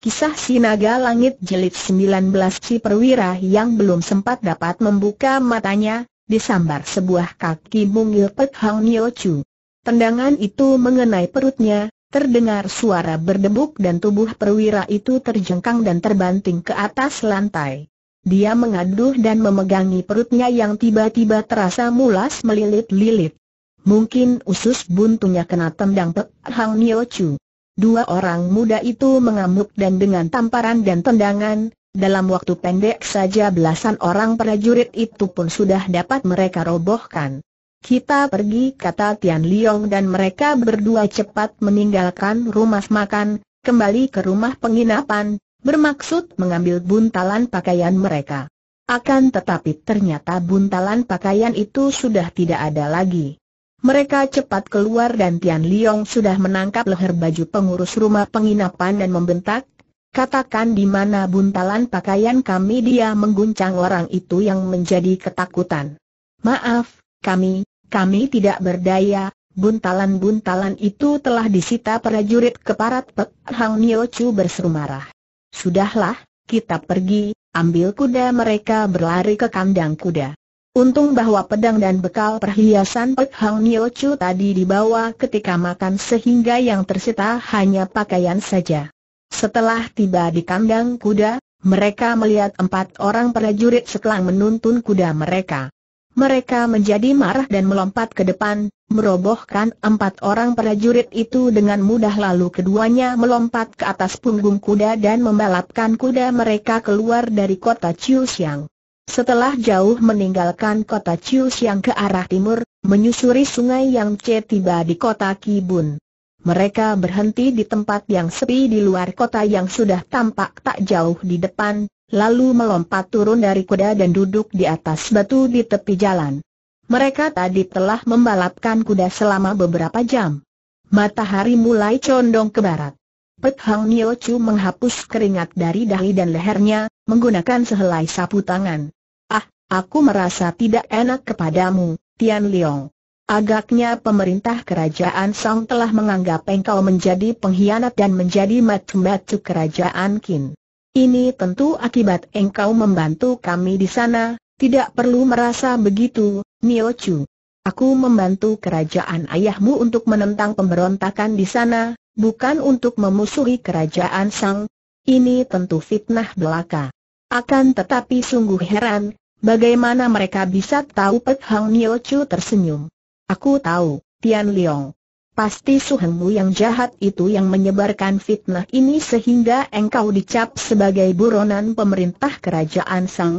Kisah Si Naga Langit Jilid 19. Si perwira yang belum sempat dapat membuka matanya, disambar sebuah kaki mungil Pek Hang Nio Chu. Tendangan itu mengenai perutnya, terdengar suara berdebuk dan tubuh perwira itu terjengkang dan terbanting ke atas lantai. Dia mengaduh dan memegangi perutnya yang tiba-tiba terasa mulas melilit-lilit. Mungkin usus buntungnya kena tendang Pek Hang Nio Chu. Dua orang muda itu mengamuk dan dengan tamparan dan tendangan, dalam waktu pendek saja belasan orang prajurit itu pun sudah dapat mereka robohkan. "Kita pergi," kata Tian Liong, dan mereka berdua cepat meninggalkan rumah makan, kembali ke rumah penginapan, bermaksud mengambil buntalan pakaian mereka. Akan tetapi ternyata buntalan pakaian itu sudah tidak ada lagi. Mereka cepat keluar dan Tian Liong sudah menangkap leher baju pengurus rumah penginapan dan membentak, "Katakan di mana buntalan pakaian kami!" Dia mengguncang orang itu yang menjadi ketakutan. "Maaf, kami tidak berdaya, buntalan-buntalan itu telah disita prajurit keparat Pek Hang Nio Chu!" berseru marah. "Sudahlah, kita pergi, ambil kuda!" Mereka berlari ke kandang kuda. Untung bahwa pedang dan bekal perhiasan Pek Hang Nio Chu tadi dibawa ketika makan sehingga yang tersita hanya pakaian saja. Setelah tiba di kandang kuda, mereka melihat empat orang prajurit setelah menuntun kuda mereka. Mereka menjadi marah dan melompat ke depan, merobohkan empat orang prajurit itu dengan mudah, lalu keduanya melompat ke atas punggung kuda dan membalapkan kuda mereka keluar dari kota Chiuxiang. Setelah jauh meninggalkan kota Chiuxiang ke arah timur, menyusuri sungai Yangtze, tiba di kota Qibun. Mereka berhenti di tempat yang sepi di luar kota yang sudah tampak tak jauh di depan, lalu melompat turun dari kuda dan duduk di atas batu di tepi jalan. Mereka tadi telah membalapkan kuda selama beberapa jam. Matahari mulai condong ke barat. Pek Hang Nio Chu menghapus keringat dari dahi dan lehernya, menggunakan sehelai sapu tangan. "Ah, aku merasa tidak enak kepadamu, Tian Liong. Agaknya pemerintah kerajaan Song telah menganggap engkau menjadi pengkhianat dan menjadi matu-matu kerajaan Qin. Ini tentu akibat engkau membantu kami di sana." "Tidak perlu merasa begitu, Nio Chu. Aku membantu kerajaan ayahmu untuk menentang pemberontakan di sana, bukan untuk memusuhi kerajaan Song. Ini tentu fitnah belaka." "Akan tetapi sungguh heran, bagaimana mereka bisa tahu?" Pek Hang Nio Chu tersenyum. "Aku tahu, Tian Liong. Pasti suhengmu yang jahat itu yang menyebarkan fitnah ini sehingga engkau dicap sebagai buronan pemerintah kerajaan Song."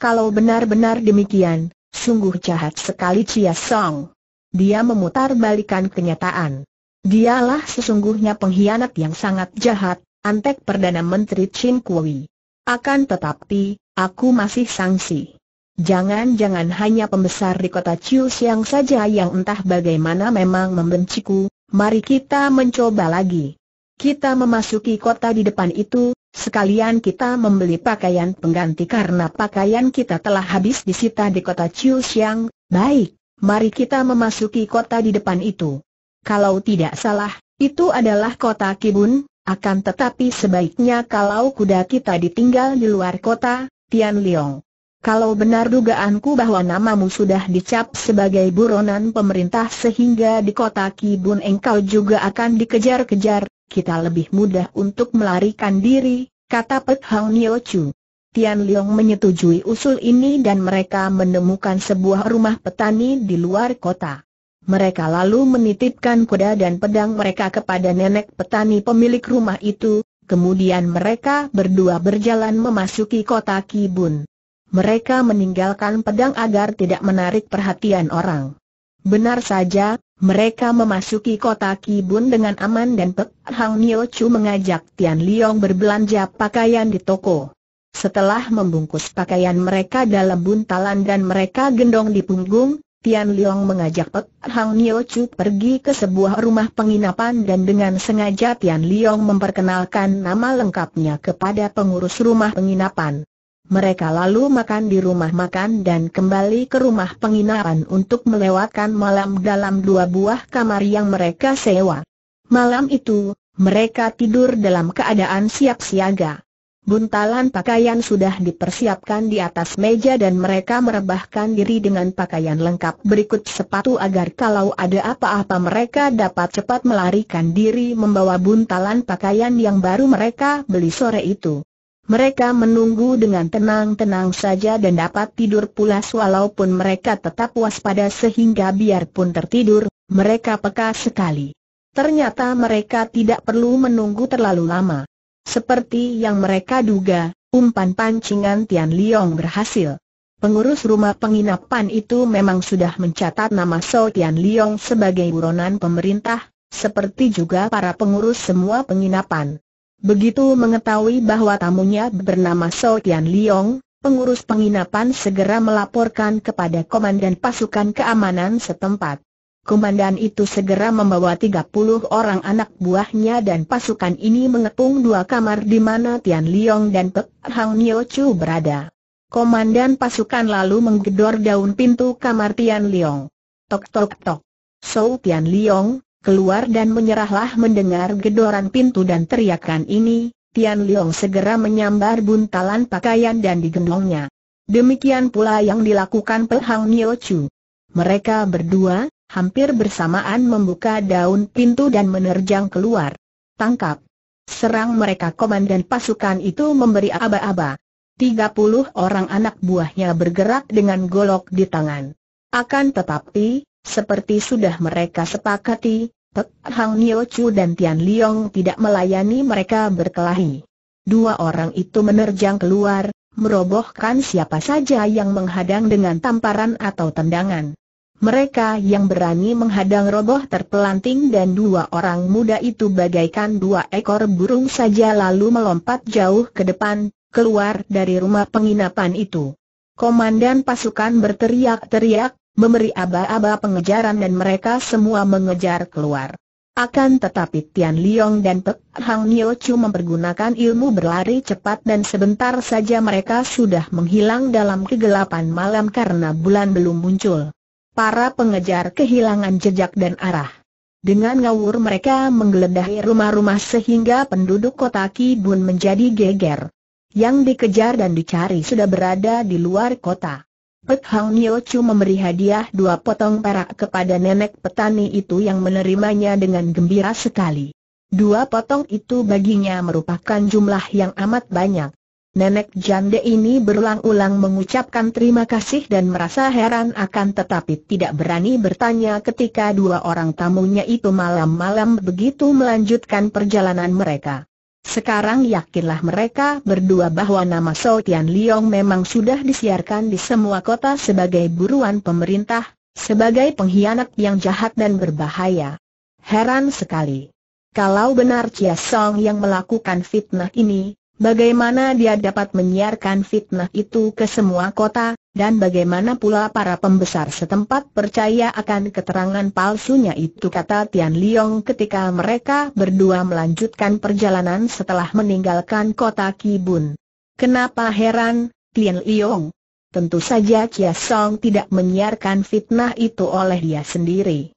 Kalau benar-benar demikian, sungguh jahat sekali Chia Song." Dia memutar balikan kenyataan. "Dialah sesungguhnya pengkhianat yang sangat jahat, antek Perdana Menteri Chin Kui. Akan tetapi, aku masih sangsi. Jangan-jangan hanya pembesar di kota Chiuxiang saja yang entah bagaimana memang membenciku. Mari kita mencoba lagi. Kita memasuki kota di depan itu, sekalian kita membeli pakaian pengganti karena pakaian kita telah habis disita di kota Chiuxiang." "Baik, mari kita memasuki kota di depan itu. Kalau tidak salah, itu adalah kota Qibun. Akan tetapi sebaiknya kalau kuda kita ditinggal di luar kota, Tian Liong. Kalau benar dugaanku bahwa namamu sudah dicap sebagai buronan pemerintah sehingga di kota Qibun engkau juga akan dikejar-kejar, kita lebih mudah untuk melarikan diri," kata Pek Hang Nio Chu. Tian Liong menyetujui usul ini dan mereka menemukan sebuah rumah petani di luar kota. Mereka lalu menitipkan kuda dan pedang mereka kepada nenek petani pemilik rumah itu, kemudian mereka berdua berjalan memasuki kota Qibun. Mereka meninggalkan pedang agar tidak menarik perhatian orang. Benar saja, mereka memasuki kota Qibun dengan aman dan Pek Hang Nio Chu mengajak Tian Liong berbelanja pakaian di toko. Setelah membungkus pakaian mereka dalam buntalan dan mereka gendong di punggung, Tian Liong mengajak Pek Hang Nio Chu pergi ke sebuah rumah penginapan dan dengan sengaja Tian Liong memperkenalkan nama lengkapnya kepada pengurus rumah penginapan. Mereka lalu makan di rumah makan dan kembali ke rumah penginapan untuk melewatkan malam dalam dua buah kamar yang mereka sewa. Malam itu, Mereka tidur dalam keadaan siap siaga. Buntalan pakaian sudah dipersiapkan di atas meja dan mereka merebahkan diri dengan pakaian lengkap berikut sepatu agar kalau ada apa-apa mereka dapat cepat melarikan diri membawa buntalan pakaian yang baru mereka beli sore itu. Mereka menunggu dengan tenang-tenang saja dan dapat tidur pulas walaupun mereka tetap waspada sehingga biarpun tertidur, mereka peka sekali. Ternyata mereka tidak perlu menunggu terlalu lama. Seperti yang mereka duga, umpan pancingan Tian Liong berhasil. Pengurus rumah penginapan itu memang sudah mencatat nama So Tian Liong sebagai buronan pemerintah, seperti juga para pengurus semua penginapan. Begitu mengetahui bahwa tamunya bernama So Tian Liong, pengurus penginapan segera melaporkan kepada komandan pasukan keamanan setempat. Komandan itu segera membawa 30 orang anak buahnya dan pasukan ini mengepung dua kamar di mana Tian Liong dan Pek Hang Nio Chu berada. Komandan pasukan lalu menggedor daun pintu kamar Tian Liong. Tok tok tok. So Tian Liong keluar dan menyerahlah mendengar gedoran pintu dan teriakan ini, Tian Liong segera menyambar buntalan pakaian dan digendongnya. Demikian pula yang dilakukan Pek Hang Nio Chu. Mereka berdua hampir bersamaan membuka daun pintu dan menerjang keluar. Tangkap! Serang mereka! Komandan pasukan itu memberi aba-aba. 30 orang anak buahnya bergerak dengan golok di tangan. Akan tetapi, seperti sudah mereka sepakati, Pek Hang Nio Chu dan Tian Liong tidak melayani mereka berkelahi. Dua orang itu menerjang keluar, merobohkan siapa saja yang menghadang dengan tamparan atau tendangan. Mereka yang berani menghadang roboh terpelanting dan dua orang muda itu bagaikan dua ekor burung saja lalu melompat jauh ke depan, keluar dari rumah penginapan itu. Komandan pasukan berteriak-teriak, memberi aba-aba pengejaran dan mereka semua mengejar keluar. Akan tetapi Tian Liong dan Pek Hang Nio Chu mempergunakan ilmu berlari cepat dan sebentar saja mereka sudah menghilang dalam kegelapan malam karena bulan belum muncul. Para pengejar kehilangan jejak dan arah. Dengan ngawur mereka menggeledahi rumah-rumah sehingga penduduk kota Kibun menjadi geger. Yang dikejar dan dicari sudah berada di luar kota. Pek Hang Nio Chu memberi hadiah 2 potong perak kepada nenek petani itu yang menerimanya dengan gembira sekali. 2 potong itu baginya merupakan jumlah yang amat banyak. Nenek janda ini berulang-ulang mengucapkan terima kasih dan merasa heran akan tetapi tidak berani bertanya ketika dua orang tamunya itu malam-malam begitu melanjutkan perjalanan mereka. Sekarang yakinlah mereka berdua bahwa nama So Tian Liong memang sudah disiarkan di semua kota sebagai buruan pemerintah, sebagai pengkhianat yang jahat dan berbahaya. Heran sekali. Kalau benar Chia Song yang melakukan fitnah ini, bagaimana dia dapat menyiarkan fitnah itu ke semua kota, dan bagaimana pula para pembesar setempat percaya akan keterangan palsunya itu, kata Tian Liong ketika mereka berdua melanjutkan perjalanan setelah meninggalkan kota Kibun. Kenapa heran, Tian Liong? Tentu saja Chia Song tidak menyiarkan fitnah itu oleh dia sendiri.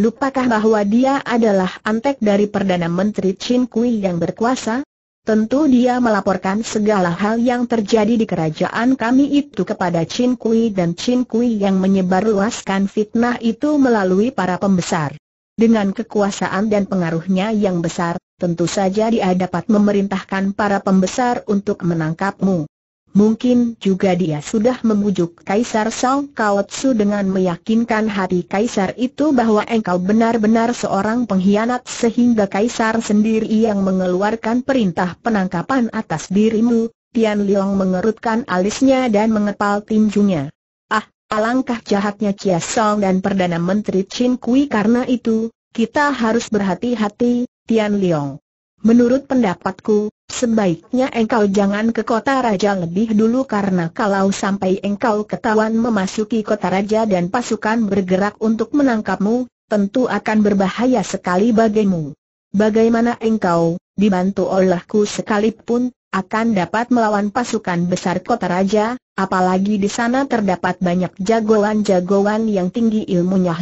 Lupakah bahwa dia adalah antek dari Perdana Menteri Chin Kui yang berkuasa? Tentu dia melaporkan segala hal yang terjadi di kerajaan kami itu kepada Chin Kui dan Chin Kui yang menyebarluaskan fitnah itu melalui para pembesar. Dengan kekuasaan dan pengaruhnya yang besar, tentu saja dia dapat memerintahkan para pembesar untuk menangkapmu. Mungkin juga dia sudah membujuk Kaisar Song Kaotsu dengan meyakinkan hati Kaisar itu bahwa engkau benar-benar seorang pengkhianat sehingga Kaisar sendiri yang mengeluarkan perintah penangkapan atas dirimu. Tian Liong mengerutkan alisnya dan mengepal tinjunya. Ah, alangkah jahatnya Chia Song dan Perdana Menteri Chin Kui, karena itu, kita harus berhati-hati, Tian Liong. Menurut pendapatku, sebaiknya engkau jangan ke kota raja lebih dulu karena kalau sampai engkau ketahuan memasuki kota raja dan pasukan bergerak untuk menangkapmu, tentu akan berbahaya sekali bagimu. Bagaimana engkau, dibantu olehku sekalipun, akan dapat melawan pasukan besar kota raja, apalagi di sana terdapat banyak jagoan-jagoan yang tinggi ilmunya.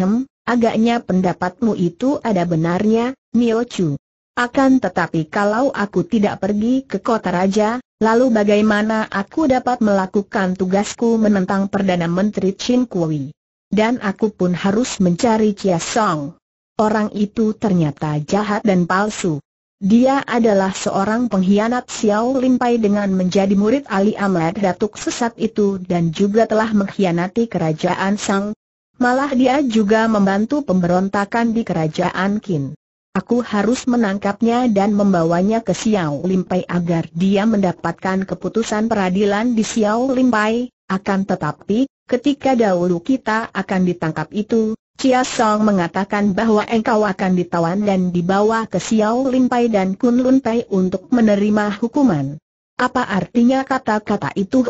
Agaknya pendapatmu itu ada benarnya, Nio Chu. Akan tetapi kalau aku tidak pergi ke kota raja, lalu bagaimana aku dapat melakukan tugasku menentang Perdana Menteri Chin Kui? Dan aku pun harus mencari Chia Song. Orang itu ternyata jahat dan palsu. Dia adalah seorang pengkhianat Xiao Lin Pai dengan menjadi murid Ali Ahmad Datuk sesat itu dan juga telah mengkhianati kerajaan Sang. Malah dia juga membantu pemberontakan di kerajaan Qin. Aku harus menangkapnya dan membawanya ke Xiao Lin Pai agar dia mendapatkan keputusan peradilan di Xiao Lin Pai. Akan tetapi, ketika dahulu kita akan ditangkap itu, Chia Song mengatakan bahwa engkau akan ditawan dan dibawa ke Xiao Lin Pai dan Kunlun Pai untuk menerima hukuman. Apa artinya kata-kata itu?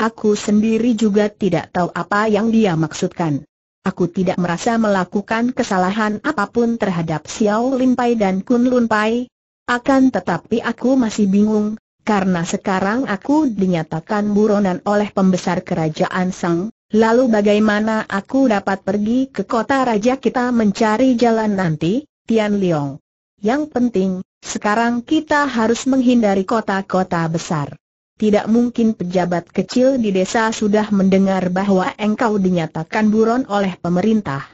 Aku sendiri juga tidak tahu apa yang dia maksudkan. Aku tidak merasa melakukan kesalahan apapun terhadap Xiao Lin Pai dan Kunlun Pai. Akan tetapi aku masih bingung, karena sekarang aku dinyatakan buronan oleh pembesar kerajaan Sang. Lalu bagaimana aku dapat pergi ke kota raja kita mencari jalan nanti, Tian Liong? Yang penting, sekarang kita harus menghindari kota-kota besar. Tidak mungkin pejabat kecil di desa sudah mendengar bahwa engkau dinyatakan buron oleh pemerintah.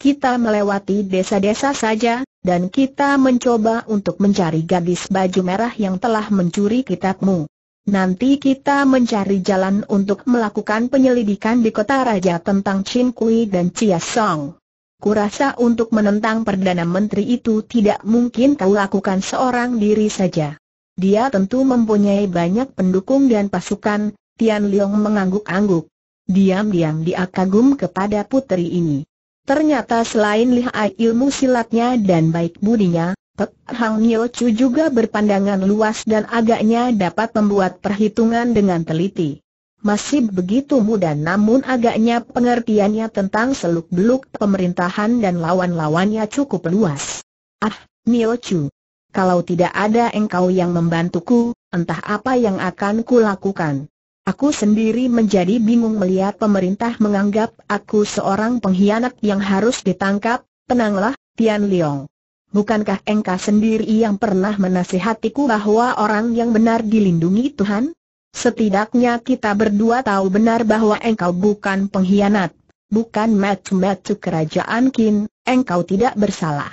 Kita melewati desa-desa saja, dan kita mencoba untuk mencari gadis baju merah yang telah mencuri kitabmu. Nanti kita mencari jalan untuk melakukan penyelidikan di kota raja tentang Chin Kui dan Chia Song. Kurasa untuk menentang Perdana Menteri itu tidak mungkin kau lakukan seorang diri saja. Dia tentu mempunyai banyak pendukung dan pasukan. Tian Liong mengangguk-angguk. Diam-diam dia kagum kepada puteri ini. Ternyata selain lihai ilmu silatnya dan baik budinya, Pek Hang Nio Chu juga berpandangan luas dan agaknya dapat membuat perhitungan dengan teliti. Masih begitu muda namun agaknya pengertiannya tentang seluk-beluk pemerintahan dan lawan-lawannya cukup luas. Ah, Nio Chu, kalau tidak ada engkau yang membantuku, entah apa yang akan kulakukan. Aku sendiri menjadi bingung melihat pemerintah menganggap aku seorang pengkhianat yang harus ditangkap. Tenanglah, Tian Liong. Bukankah engkau sendiri yang pernah menasihatiku bahwa orang yang benar dilindungi Tuhan? Setidaknya kita berdua tahu benar bahwa engkau bukan pengkhianat, bukan matu-matu kerajaan Qin, engkau tidak bersalah.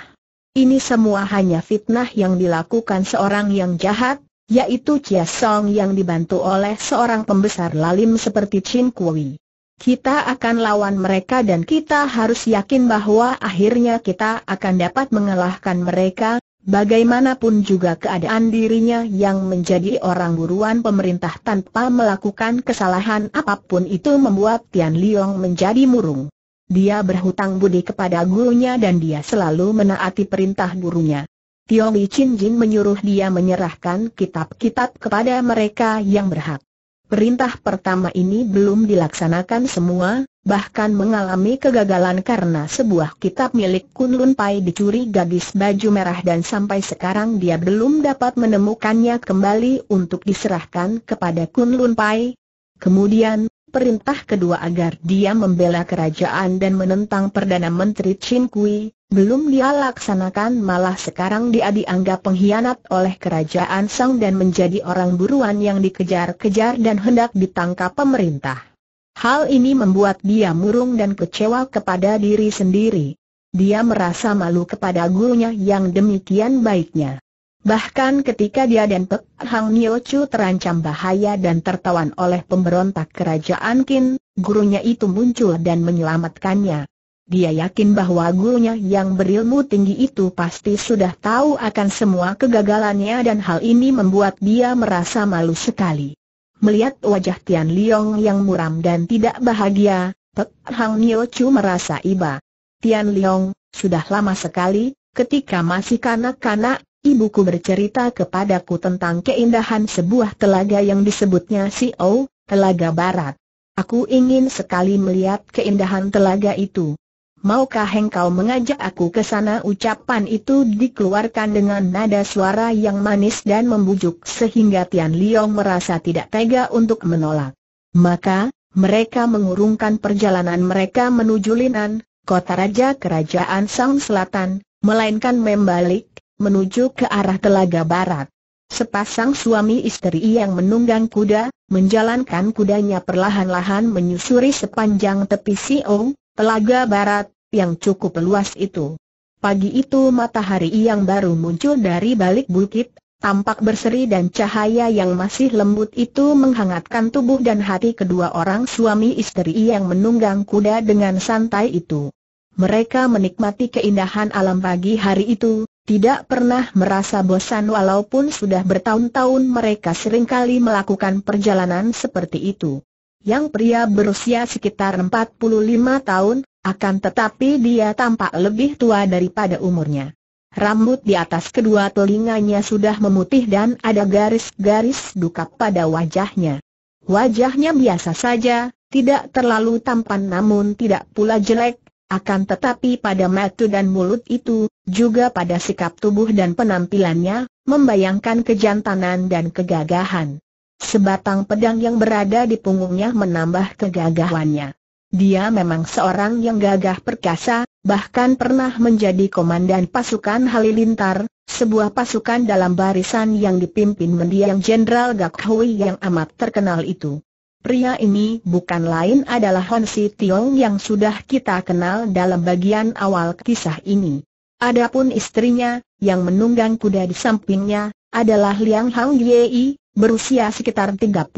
Ini semua hanya fitnah yang dilakukan seorang yang jahat, yaitu Chia Song yang dibantu oleh seorang pembesar lalim seperti Chin Kui. Kita akan lawan mereka dan kita harus yakin bahwa akhirnya kita akan dapat mengalahkan mereka, bagaimanapun juga keadaan dirinya yang menjadi orang buruan pemerintah tanpa melakukan kesalahan apapun itu membuat Tian Liong menjadi murung. Dia berhutang budi kepada gurunya dan dia selalu menaati perintah gurunya. Tio Li Chin Jin menyuruh dia menyerahkan kitab-kitab kepada mereka yang berhak. Perintah pertama ini belum dilaksanakan semua, bahkan mengalami kegagalan karena sebuah kitab milik Kunlun Pai dicuri gadis baju merah dan sampai sekarang dia belum dapat menemukannya kembali untuk diserahkan kepada Kunlun Pai. Kemudian perintah kedua agar dia membela kerajaan dan menentang Perdana Menteri Chin Kui, belum dia laksanakan malah sekarang dia dianggap pengkhianat oleh kerajaan Sang dan menjadi orang buruan yang dikejar-kejar dan hendak ditangkap pemerintah. Hal ini membuat dia murung dan kecewa kepada diri sendiri. Dia merasa malu kepada gurunya yang demikian baiknya. Bahkan ketika dia dan Pek Hang Nio Chu terancam bahaya dan tertawan oleh pemberontak kerajaan Qin, gurunya itu muncul dan menyelamatkannya. Dia yakin bahwa gurunya yang berilmu tinggi itu pasti sudah tahu akan semua kegagalannya dan hal ini membuat dia merasa malu sekali. Melihat wajah Tian Liong yang muram dan tidak bahagia, Pek Hang Nio Chu merasa iba. Tian Liong, sudah lama sekali, ketika masih kanak-kanak, ibuku bercerita kepadaku tentang keindahan sebuah telaga yang disebutnya Siou, Telaga Barat. Aku ingin sekali melihat keindahan telaga itu. Maukah engkau mengajak aku ke sana? Ucapan itu dikeluarkan dengan nada suara yang manis dan membujuk sehingga Tian Liong merasa tidak tega untuk menolak. Maka, mereka mengurungkan perjalanan mereka menuju Linan, kota raja kerajaan Sang Selatan, melainkan membalik menuju ke arah telaga barat. Sepasang suami istri yang menunggang kuda, menjalankan kudanya perlahan-lahan menyusuri sepanjang tepi siung, telaga barat, yang cukup luas itu. Pagi itu matahari yang baru muncul dari balik bukit, tampak berseri dan cahaya yang masih lembut itu menghangatkan tubuh dan hati kedua orang suami istri yang menunggang kuda dengan santai itu. Mereka menikmati keindahan alam pagi hari itu, tidak pernah merasa bosan walaupun sudah bertahun-tahun mereka seringkali melakukan perjalanan seperti itu. Yang pria berusia sekitar 45 tahun, akan tetapi dia tampak lebih tua daripada umurnya. Rambut di atas kedua telinganya sudah memutih dan ada garis-garis duka pada wajahnya. Wajahnya biasa saja, tidak terlalu tampan namun tidak pula jelek. Akan tetapi pada mata dan mulut itu, juga pada sikap tubuh dan penampilannya, membayangkan kejantanan dan kegagahan. Sebatang pedang yang berada di punggungnya menambah kegagahannya. Dia memang seorang yang gagah perkasa, bahkan pernah menjadi komandan pasukan Halilintar, sebuah pasukan dalam barisan yang dipimpin mendiang Jenderal Gak Hui yang amat terkenal itu. Pria ini bukan lain adalah Hon Si Tiong yang sudah kita kenal dalam bagian awal kisah ini. Adapun istrinya, yang menunggang kuda di sampingnya, adalah Liang Hang Yei, berusia sekitar 38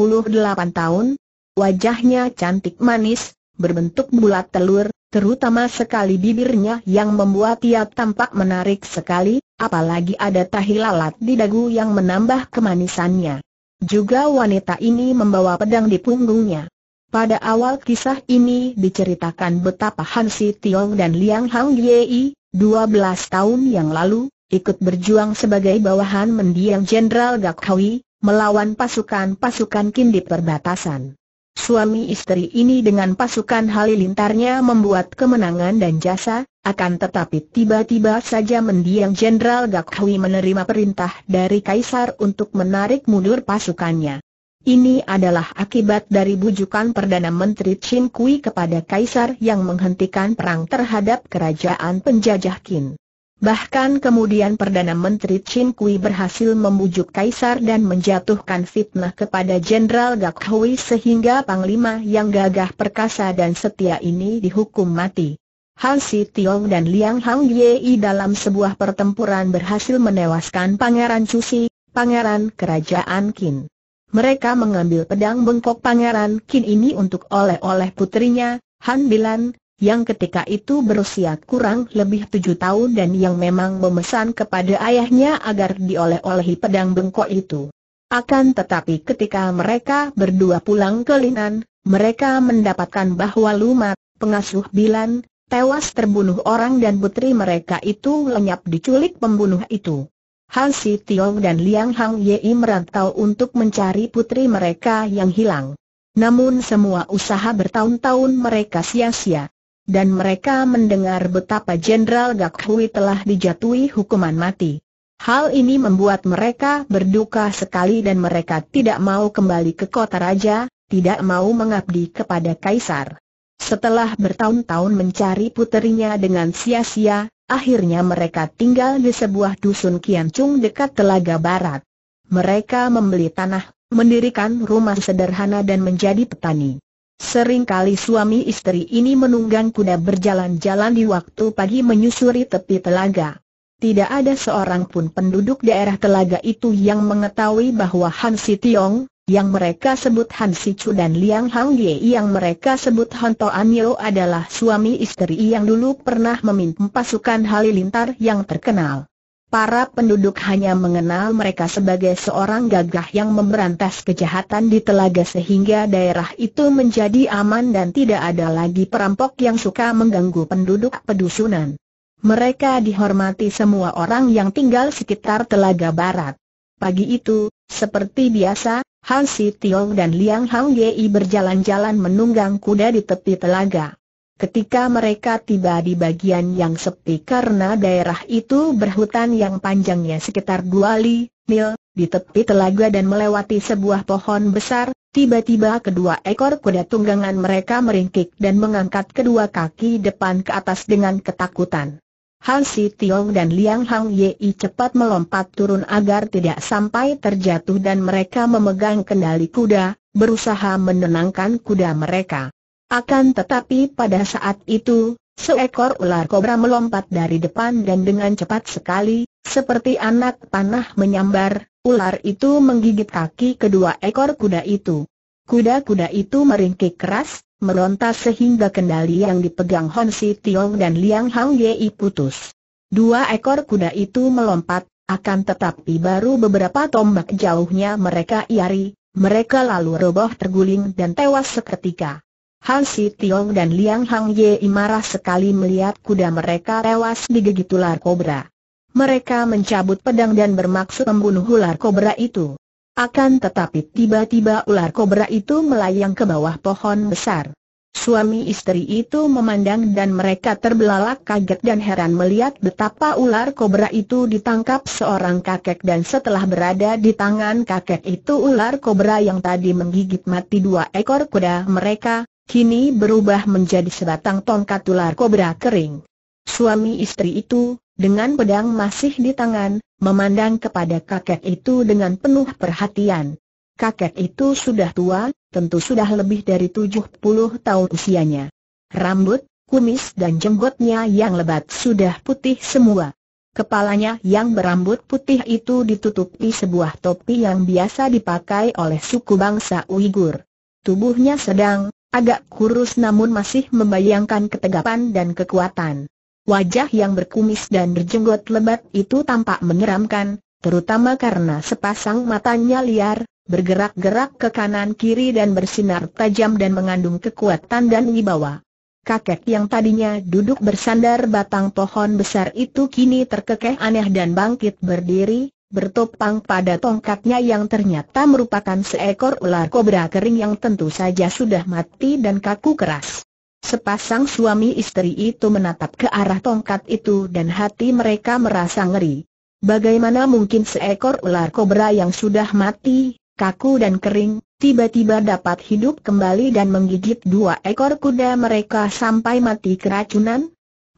tahun. Wajahnya cantik manis, berbentuk bulat telur, terutama sekali bibirnya yang membuat ia tampak menarik sekali, apalagi ada tahi lalat di dagu yang menambah kemanisannya. Juga wanita ini membawa pedang di punggungnya. Pada awal kisah ini diceritakan betapa Han Si Tiong dan Liang Hang Yei, 12 tahun yang lalu, ikut berjuang sebagai bawahan mendiang Jenderal Gak Hui, melawan pasukan-pasukan Qin di perbatasan. Suami istri ini dengan pasukan halilintarnya membuat kemenangan dan jasa, akan tetapi tiba-tiba saja mendiang Jenderal Gak Hui menerima perintah dari Kaisar untuk menarik mundur pasukannya. Ini adalah akibat dari bujukan Perdana Menteri Qin Kui kepada Kaisar yang menghentikan perang terhadap kerajaan penjajah Qin. Bahkan kemudian Perdana Menteri Qin Kui berhasil membujuk Kaisar dan menjatuhkan fitnah kepada Jenderal Gak Hui sehingga panglima yang gagah perkasa dan setia ini dihukum mati. Han Si Tiong dan Liang Hang Yei dalam sebuah pertempuran berhasil menewaskan Pangeran Chu Si, Pangeran Kerajaan Qin. Mereka mengambil pedang bengkok Pangeran Qin ini untuk oleh-oleh putrinya, Han Bilan, yang ketika itu berusia kurang lebih 7 tahun dan yang memang memesan kepada ayahnya agar dioleh-olehi pedang bengkok itu. Akan tetapi ketika mereka berdua pulang ke Linan, mereka mendapatkan bahwa Lumat, pengasuh Bilan, tewas terbunuh orang dan putri mereka itu lenyap diculik pembunuh itu. Han Si Tiong dan Liang Hang Yei merantau untuk mencari putri mereka yang hilang. Namun semua usaha bertahun-tahun mereka sia-sia. Dan mereka mendengar betapa Jenderal Gak Hui telah dijatuhi hukuman mati. Hal ini membuat mereka berduka sekali dan mereka tidak mau kembali ke kota raja, tidak mau mengabdi kepada Kaisar. Setelah bertahun-tahun mencari puterinya dengan sia-sia, akhirnya mereka tinggal di sebuah dusun Kiancung dekat Telaga Barat. Mereka membeli tanah, mendirikan rumah sederhana dan menjadi petani. Seringkali suami istri ini menunggang kuda berjalan-jalan di waktu pagi menyusuri tepi telaga. Tidak ada seorang pun penduduk daerah telaga itu yang mengetahui bahwa Han Si Tiong, yang mereka sebut Han Si Chu dan Liang Hang Yei yang mereka sebut Hon Toan Yo adalah suami istri yang dulu pernah memimpin pasukan Halilintar yang terkenal. Para penduduk hanya mengenal mereka sebagai seorang gagah yang memberantas kejahatan di telaga sehingga daerah itu menjadi aman dan tidak ada lagi perampok yang suka mengganggu penduduk pedusunan. Mereka dihormati semua orang yang tinggal sekitar Telaga Barat. Pagi itu, seperti biasa, Han Si Tiong dan Liang Hang Yei berjalan-jalan menunggang kuda di tepi telaga. Ketika mereka tiba di bagian yang sepi karena daerah itu berhutan yang panjangnya sekitar 2 mil, di tepi telaga dan melewati sebuah pohon besar, tiba-tiba kedua ekor kuda tunggangan mereka meringkik dan mengangkat kedua kaki depan ke atas dengan ketakutan. Han Si Tiong dan Liang Hang Yi cepat melompat turun agar tidak sampai terjatuh dan mereka memegang kendali kuda, berusaha menenangkan kuda mereka. Akan tetapi pada saat itu, seekor ular kobra melompat dari depan dan dengan cepat sekali, seperti anak panah menyambar, ular itu menggigit kaki kedua ekor kuda itu. Kuda-kuda itu meringkik keras, meronta sehingga kendali yang dipegang Han Si Tiong dan Liang Hang Yi putus. Dua ekor kuda itu melompat, akan tetapi baru beberapa tombak jauhnya mereka lari, mereka lalu roboh terguling dan tewas seketika. Han Si Tiong dan Liang Hang Yi marah sekali melihat kuda mereka tewas digigit ular kobra. Mereka mencabut pedang dan bermaksud membunuh ular kobra itu. Akan tetapi tiba-tiba ular kobra itu melayang ke bawah pohon besar. Suami istri itu memandang dan mereka terbelalak kaget dan heran melihat betapa ular kobra itu ditangkap seorang kakek dan setelah berada di tangan kakek itu ular kobra yang tadi menggigit mati dua ekor kuda mereka, kini berubah menjadi sebatang tongkat ular kobra kering. Suami istri itu, dengan pedang masih di tangan, memandang kepada kakek itu dengan penuh perhatian. Kakek itu sudah tua, tentu sudah lebih dari 70 tahun usianya. Rambut, kumis dan jenggotnya yang lebat sudah putih semua. Kepalanya yang berambut putih itu ditutupi sebuah topi yang biasa dipakai oleh suku bangsa Uighur. Tubuhnya sedang, agak kurus namun masih membayangkan ketegapan dan kekuatan. Wajah yang berkumis dan berjenggot lebat itu tampak menyeramkan, terutama karena sepasang matanya liar, bergerak-gerak ke kanan-kiri dan bersinar tajam dan mengandung kekuatan dan wibawa. Kakek yang tadinya duduk bersandar batang pohon besar itu kini terkekeh aneh dan bangkit berdiri, bertopang pada tongkatnya yang ternyata merupakan seekor ular kobra kering yang tentu saja sudah mati dan kaku keras. Sepasang suami istri itu menatap ke arah tongkat itu dan hati mereka merasa ngeri. Bagaimana mungkin seekor ular kobra yang sudah mati, kaku dan kering, tiba-tiba dapat hidup kembali dan menggigit dua ekor kuda mereka sampai mati keracunan?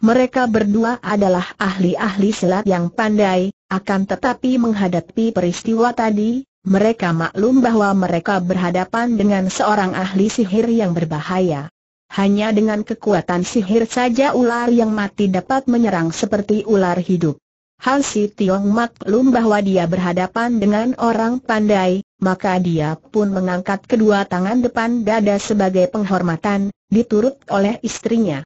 Mereka berdua adalah ahli-ahli silat yang pandai, akan tetapi menghadapi peristiwa tadi, mereka maklum bahwa mereka berhadapan dengan seorang ahli sihir yang berbahaya. Hanya dengan kekuatan sihir saja ular yang mati dapat menyerang seperti ular hidup. Han Si Tiong maklum bahwa dia berhadapan dengan orang pandai, maka dia pun mengangkat kedua tangan depan dada sebagai penghormatan, diturut oleh istrinya.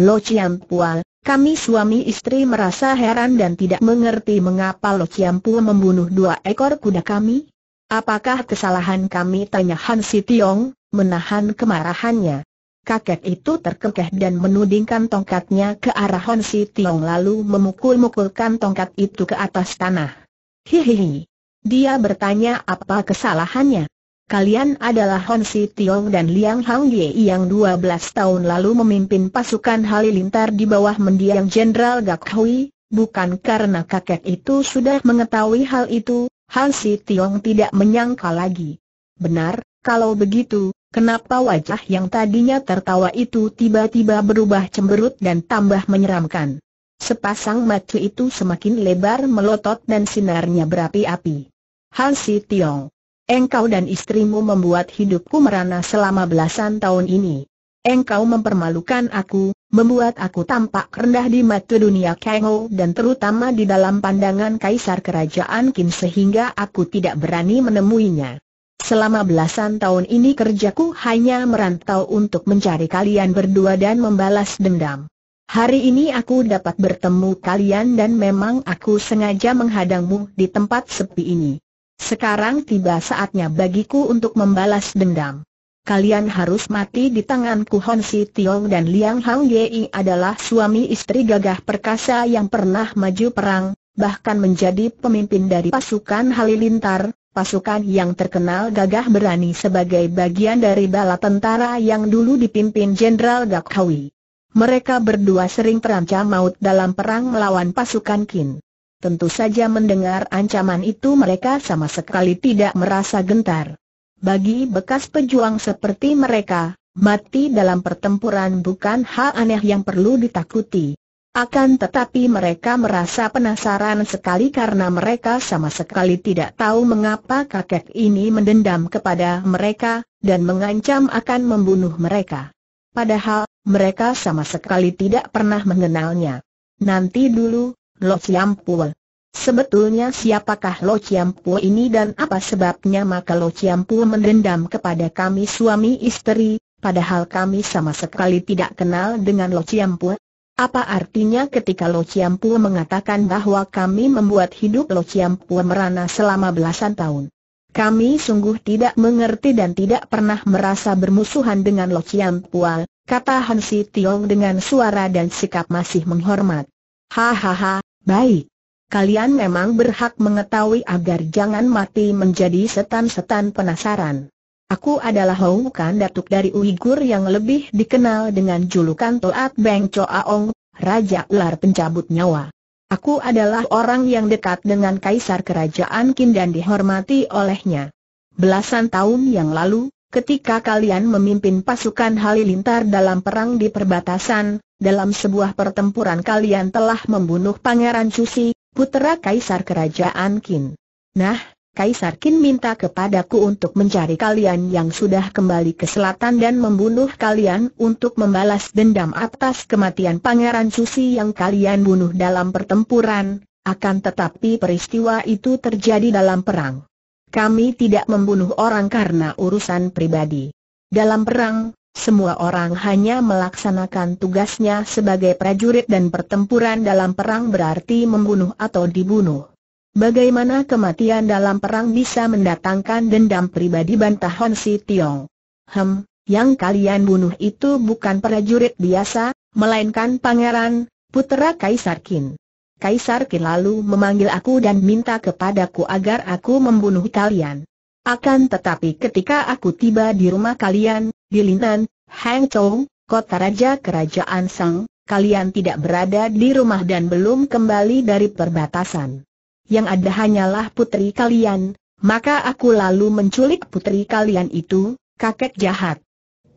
Lo Ciam Pua, kami suami istri merasa heran dan tidak mengerti mengapa Lo Ciam Pua membunuh dua ekor kuda kami. Apakah kesalahan kami? Tanya Han Si Tiong, menahan kemarahannya. Kakek itu terkekeh dan menudingkan tongkatnya ke arah Han Si Tiong lalu memukul-mukulkan tongkat itu ke atas tanah. Hihihi. Dia bertanya apa kesalahannya. Kalian adalah Han Si Tiong dan Liang Hang Yi yang 12 tahun lalu memimpin pasukan halilintar di bawah mendiang Jenderal Gak Hui. Bukan karena kakek itu sudah mengetahui hal itu, Han Si Tiong tidak menyangka lagi. Benar, kalau begitu. Kenapa wajah yang tadinya tertawa itu tiba-tiba berubah cemberut dan tambah menyeramkan? Sepasang mata itu semakin lebar melotot dan sinarnya berapi-api. Han Si Tiong, engkau dan istrimu membuat hidupku merana selama belasan tahun ini. Engkau mempermalukan aku, membuat aku tampak rendah di mata dunia Kangou dan terutama di dalam pandangan Kaisar Kerajaan Qin sehingga aku tidak berani menemuinya. Selama belasan tahun ini kerjaku hanya merantau untuk mencari kalian berdua dan membalas dendam. Hari ini aku dapat bertemu kalian dan memang aku sengaja menghadangmu di tempat sepi ini. Sekarang tiba saatnya bagiku untuk membalas dendam. Kalian harus mati di tanganku. Han Si Tiong dan Liang Hang Yi adalah suami istri gagah perkasa yang pernah maju perang, bahkan menjadi pemimpin dari pasukan halilintar. Pasukan yang terkenal gagah berani sebagai bagian dari bala tentara yang dulu dipimpin Jenderal Gak Hui. Mereka berdua sering terancam maut dalam perang melawan pasukan Qin. Tentu saja mendengar ancaman itu mereka sama sekali tidak merasa gentar. Bagi bekas pejuang seperti mereka, mati dalam pertempuran bukan hal aneh yang perlu ditakuti. Akan tetapi mereka merasa penasaran sekali karena mereka sama sekali tidak tahu mengapa kakek ini mendendam kepada mereka, dan mengancam akan membunuh mereka. Padahal, mereka sama sekali tidak pernah mengenalnya. Nanti dulu, Lo Chiam Pue. Sebetulnya siapakah Lo Chiam Pue ini dan apa sebabnya maka Lo Chiam Pue mendendam kepada kami suami istri, padahal kami sama sekali tidak kenal dengan Lo Chiam Pue? Apa artinya ketika Lo Chiam Pue mengatakan bahwa kami membuat hidup Lo Chiam Pue merana selama belasan tahun? Kami sungguh tidak mengerti dan tidak pernah merasa bermusuhan dengan Lo Chiam Pue, kata Han Si Tiong dengan suara dan sikap masih menghormat. Hahaha, baik. Kalian memang berhak mengetahui agar jangan mati menjadi setan-setan penasaran. Aku adalah Hou Kan Datuk dari Uighur yang lebih dikenal dengan julukan Toat Beng Choaong, Raja Ular Pencabut Nyawa. Aku adalah orang yang dekat dengan Kaisar Kerajaan Qin dan dihormati olehnya. Belasan tahun yang lalu, ketika kalian memimpin pasukan Halilintar dalam perang di perbatasan, dalam sebuah pertempuran kalian telah membunuh Pangeran Cusi, putera Kaisar Kerajaan Qin. Nah, Kaisar Qin minta kepadaku untuk mencari kalian yang sudah kembali ke selatan dan membunuh kalian untuk membalas dendam atas kematian Pangeran Cusi yang kalian bunuh dalam pertempuran, akan tetapi peristiwa itu terjadi dalam perang. Kami tidak membunuh orang karena urusan pribadi. Dalam perang, semua orang hanya melaksanakan tugasnya sebagai prajurit dan pertempuran dalam perang berarti membunuh atau dibunuh. Bagaimana kematian dalam perang bisa mendatangkan dendam pribadi, bantah Han Si Tiong. Yang kalian bunuh itu bukan prajurit biasa, melainkan pangeran, putera Kaisar Qin. Kaisar Qin lalu memanggil aku dan minta kepadaku agar aku membunuh kalian. Akan tetapi ketika aku tiba di rumah kalian, di Linan, Hangzhou, kota raja kerajaan Song, kalian tidak berada di rumah dan belum kembali dari perbatasan. Yang ada hanyalah putri kalian, maka aku lalu menculik putri kalian itu, kakek jahat.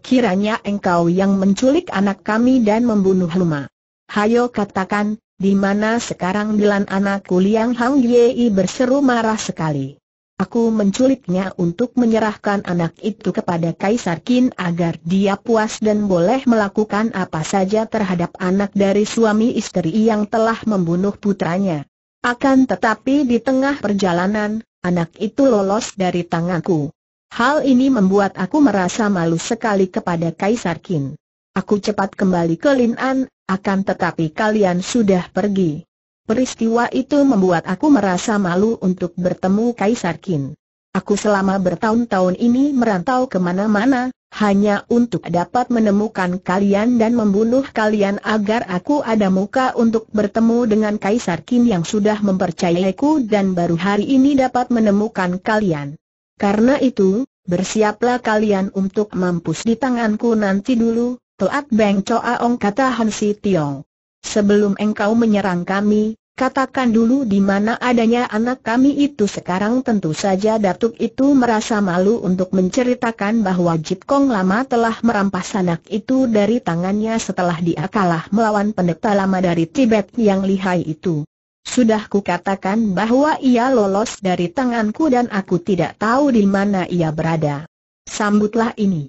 Kiranya engkau yang menculik anak kami dan membunuh Luma. Hayo katakan, di mana sekarang Dilan? Anakku Liang Hang Yei berseru marah sekali. Aku menculiknya untuk menyerahkan anak itu kepada Kaisar Qin agar dia puas dan boleh melakukan apa saja terhadap anak dari suami istri yang telah membunuh putranya. Akan tetapi di tengah perjalanan, anak itu lolos dari tanganku. Hal ini membuat aku merasa malu sekali kepada Kaisar Qin. Aku cepat kembali ke Lin An, akan tetapi kalian sudah pergi. Peristiwa itu membuat aku merasa malu untuk bertemu Kaisar Qin. Aku selama bertahun-tahun ini merantau kemana-mana, hanya untuk dapat menemukan kalian dan membunuh kalian agar aku ada muka untuk bertemu dengan Kaisar Qin yang sudah mempercayaiku dan baru hari ini dapat menemukan kalian. Karena itu, bersiaplah kalian untuk mampus di tanganku. Nanti dulu, Toat Beng Choaong, kata Han Si Tiong. Sebelum engkau menyerang kami, katakan dulu di mana adanya anak kami itu sekarang. Tentu saja datuk itu merasa malu untuk menceritakan bahwa Jip Kong Lama telah merampas anak itu dari tangannya setelah dia kalah melawan pendeta lama dari Tibet yang lihai itu. Sudah kukatakan bahwa ia lolos dari tanganku dan aku tidak tahu di mana ia berada. Sambutlah ini.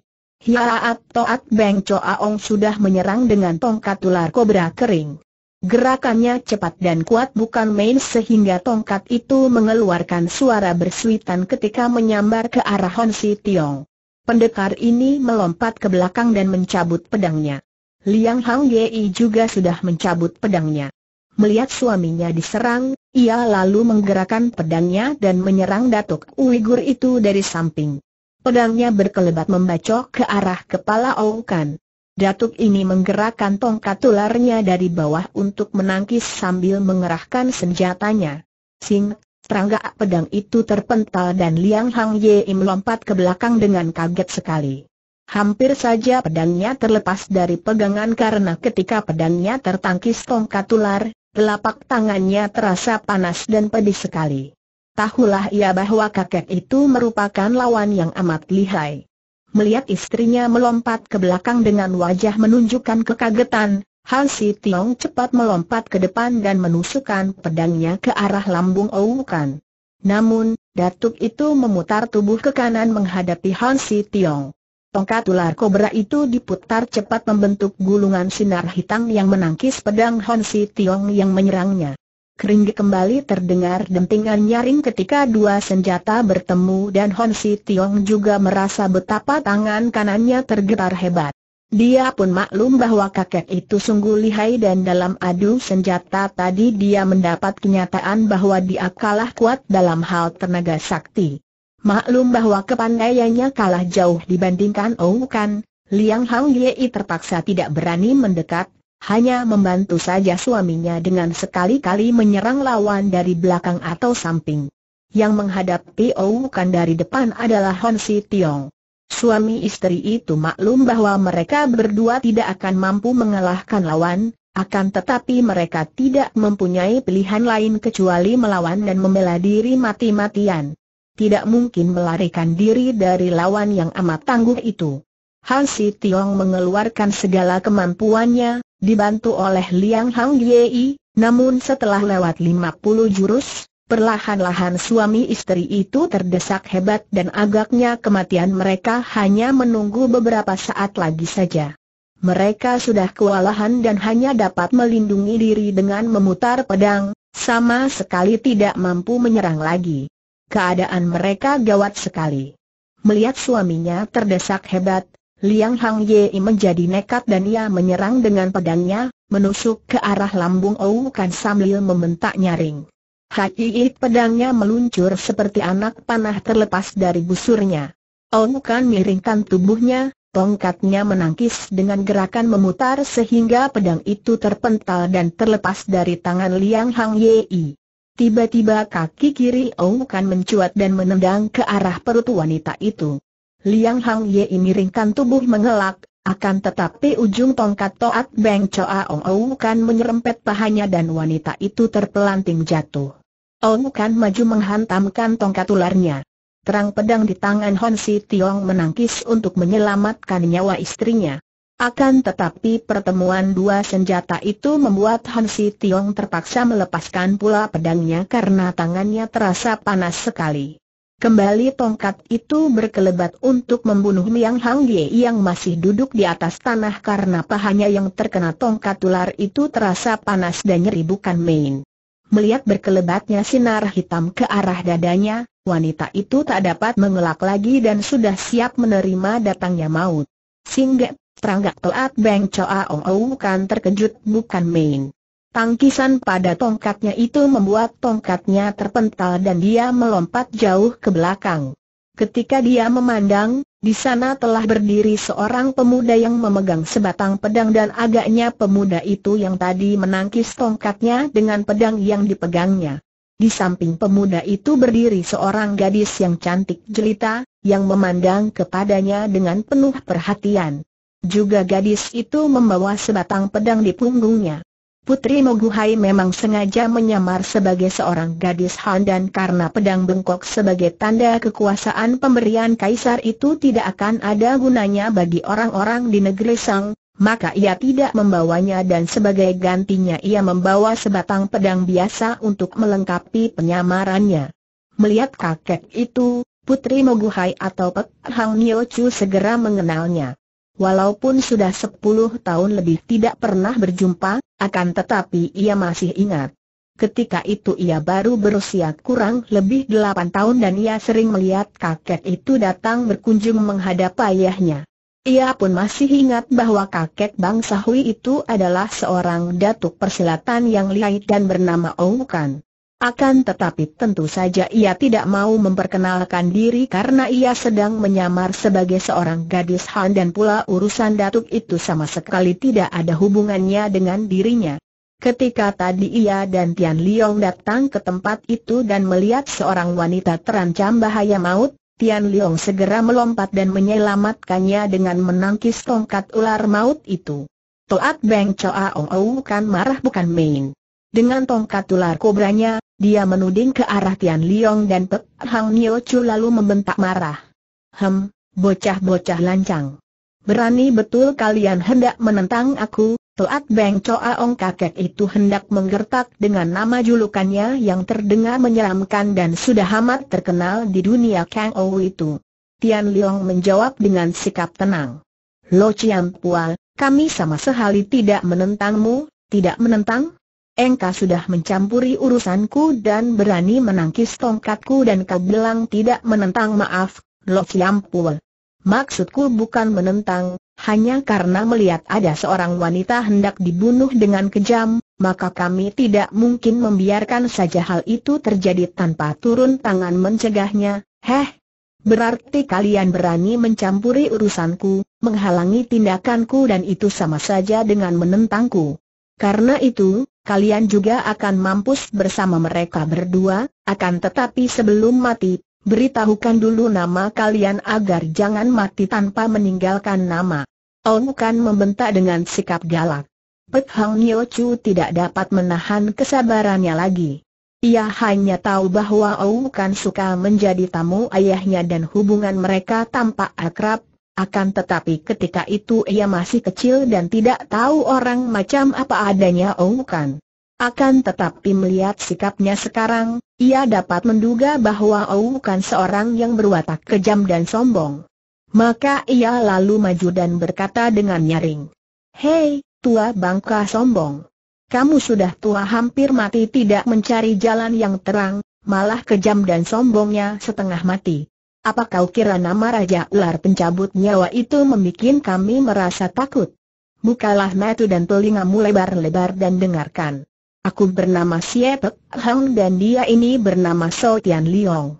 Hiaat Toat Beng Choaong sudah menyerang dengan tongkat ular kobra kering. Gerakannya cepat dan kuat bukan main sehingga tongkat itu mengeluarkan suara bersuitan ketika menyambar ke arah Han Si Tiong. Pendekar ini melompat ke belakang dan mencabut pedangnya. Liang Hang Yei juga sudah mencabut pedangnya. Melihat suaminya diserang, ia lalu menggerakkan pedangnya dan menyerang Datuk Uighur itu dari samping. Pedangnya berkelebat membacok ke arah kepala Hou Kan. Datuk ini menggerakkan tongkat ularnya dari bawah untuk menangkis sambil mengerahkan senjatanya. Sing, terangga pedang itu terpental dan Liang Hang Yei melompat ke belakang dengan kaget sekali. Hampir saja pedangnya terlepas dari pegangan karena ketika pedangnya tertangkis tongkat ular, telapak tangannya terasa panas dan pedih sekali. Tahulah ia bahwa kakek itu merupakan lawan yang amat lihai. Melihat istrinya melompat ke belakang dengan wajah menunjukkan kekagetan, Han Si Tiong cepat melompat ke depan dan menusukkan pedangnya ke arah lambung Ou Kan. Namun, datuk itu memutar tubuh ke kanan menghadapi Han Si Tiong. Tongkat ular kobra itu diputar cepat membentuk gulungan sinar hitam yang menangkis pedang Han Si Tiong yang menyerangnya. Keringgik kembali terdengar dentingan nyaring ketika dua senjata bertemu dan Han Si Tiong juga merasa betapa tangan kanannya tergetar hebat. Dia pun maklum bahwa kakek itu sungguh lihai dan dalam adu senjata tadi dia mendapat kenyataan bahwa dia kalah kuat dalam hal tenaga sakti. Maklum bahwa kepandaiannya kalah jauh dibandingkan Ou Kan, Liang Hang Yei terpaksa tidak berani mendekat, hanya membantu saja suaminya dengan sekali-kali menyerang lawan dari belakang atau samping. Yang menghadapi Ou Kan dari depan adalah Han Si Tiong. Suami istri itu maklum bahwa mereka berdua tidak akan mampu mengalahkan lawan, akan tetapi mereka tidak mempunyai pilihan lain kecuali melawan dan membela diri mati-matian. Tidak mungkin melarikan diri dari lawan yang amat tangguh itu. Han Si Tiong mengeluarkan segala kemampuannya, dibantu oleh Liang Hang Yei, namun setelah lewat 50 jurus, perlahan-lahan suami istri itu terdesak hebat dan agaknya kematian mereka hanya menunggu beberapa saat lagi saja. Mereka sudah kewalahan dan hanya dapat melindungi diri dengan memutar pedang, sama sekali tidak mampu menyerang lagi. Keadaan mereka gawat sekali. Melihat suaminya terdesak hebat, Liang Hang Yei menjadi nekat dan ia menyerang dengan pedangnya, menusuk ke arah lambung Ou Kan sambil membentak nyaring. Haiit pedangnya meluncur seperti anak panah terlepas dari busurnya. Ou Kan miringkan tubuhnya, tongkatnya menangkis dengan gerakan memutar sehingga pedang itu terpental dan terlepas dari tangan Liang Hang Yei. Tiba-tiba kaki kiri Ou Kan mencuat dan menendang ke arah perut wanita itu. Liang Hang Yei miringkan tubuh mengelak, akan tetapi ujung tongkat Toat Beng Choa Ou Kan menyerempet pahanya dan wanita itu terpelanting jatuh. Ou Kan maju menghantamkan tongkat ularnya. Terang pedang di tangan Han Si Tiong menangkis untuk menyelamatkan nyawa istrinya. Akan tetapi pertemuan dua senjata itu membuat Han Si Tiong terpaksa melepaskan pula pedangnya karena tangannya terasa panas sekali. Kembali tongkat itu berkelebat untuk membunuh Liang Hang Yei yang masih duduk di atas tanah karena pahanya yang terkena tongkat ular itu terasa panas dan nyeri bukan main. Melihat berkelebatnya sinar hitam ke arah dadanya, wanita itu tak dapat mengelak lagi dan sudah siap menerima datangnya maut. Singgah, teranggak Toat Beng Choa Ou Kan terkejut bukan main. Tangkisan pada tongkatnya itu membuat tongkatnya terpental dan dia melompat jauh ke belakang. Ketika dia memandang, di sana telah berdiri seorang pemuda yang memegang sebatang pedang dan agaknya pemuda itu yang tadi menangkis tongkatnya dengan pedang yang dipegangnya. Di samping pemuda itu berdiri seorang gadis yang cantik jelita, yang memandang kepadanya dengan penuh perhatian. Juga gadis itu membawa sebatang pedang di punggungnya. Putri Moguhai memang sengaja menyamar sebagai seorang gadis Han dan karena pedang bengkok sebagai tanda kekuasaan pemberian kaisar itu tidak akan ada gunanya bagi orang-orang di negeri Sang, maka ia tidak membawanya dan sebagai gantinya ia membawa sebatang pedang biasa untuk melengkapi penyamarannya. Melihat kakek itu, Putri Moguhai atau Pek Hang Nio Chu segera mengenalnya. Walaupun sudah 10 tahun lebih tidak pernah berjumpa, akan tetapi ia masih ingat. Ketika itu ia baru berusia kurang lebih 8 tahun dan ia sering melihat kakek itu datang berkunjung menghadap ayahnya. Ia pun masih ingat bahwa kakek bangsa Hui itu adalah seorang datuk persilatan yang lihai dan bernama Ou Kan. Akan tetapi tentu saja ia tidak mau memperkenalkan diri karena ia sedang menyamar sebagai seorang gadis Han dan pula urusan datuk itu sama sekali tidak ada hubungannya dengan dirinya. Ketika tadi ia dan Tian Liong datang ke tempat itu dan melihat seorang wanita terancam bahaya maut, Tian Liong segera melompat dan menyelamatkannya dengan menangkis tongkat ular maut itu. Toat Beng Choa Ou Kan marah bukan main. Dengan tongkat ular kobranya, dia menuding ke arah Tian Liong dan Pek Hang Nio Chu lalu membentak marah. Bocah-bocah lancang. Berani betul kalian hendak menentang aku, Toat Beng Coaong kakek itu hendak menggertak dengan nama julukannya yang terdengar menyeramkan dan sudah amat terkenal di dunia Kang Ou itu. Tian Liong menjawab dengan sikap tenang. Lo Ciam Pual, kami sama sekali tidak menentangmu, tidak menentang? Engkau sudah mencampuri urusanku dan berani menangkis tongkatku dan kau bilang tidak menentang. Maaf, Lo Ciam Pual. Maksudku bukan menentang. Hanya karena melihat ada seorang wanita hendak dibunuh dengan kejam, maka kami tidak mungkin membiarkan saja hal itu terjadi tanpa turun tangan mencegahnya. Heh, berarti kalian berani mencampuri urusanku, menghalangi tindakanku dan itu sama saja dengan menentangku. Karena itu, kalian juga akan mampus bersama mereka berdua, akan tetapi sebelum mati, beritahukan dulu nama kalian agar jangan mati tanpa meninggalkan nama. Ong Kan membentak dengan sikap galak. Pek Hang Nio Chu tidak dapat menahan kesabarannya lagi. Ia hanya tahu bahwa Ong Kan suka menjadi tamu ayahnya dan hubungan mereka tampak akrab. Akan tetapi ketika itu ia masih kecil dan tidak tahu orang macam apa adanya Ong Kan. Akan tetapi melihat sikapnya sekarang, ia dapat menduga bahwa Ong Kan seorang yang berwatak kejam dan sombong. Maka ia lalu maju dan berkata dengan nyaring, "Hei, tua bangka sombong. Kamu sudah tua hampir mati tidak mencari jalan yang terang, malah kejam dan sombongnya setengah mati. Apa kau kira nama Raja Ular pencabut nyawa itu membuat kami merasa takut? Bukalah mata dan telingamu lebar-lebar dan dengarkan. Aku bernama Xie Pek Hang dan dia ini bernama So Tian Liong.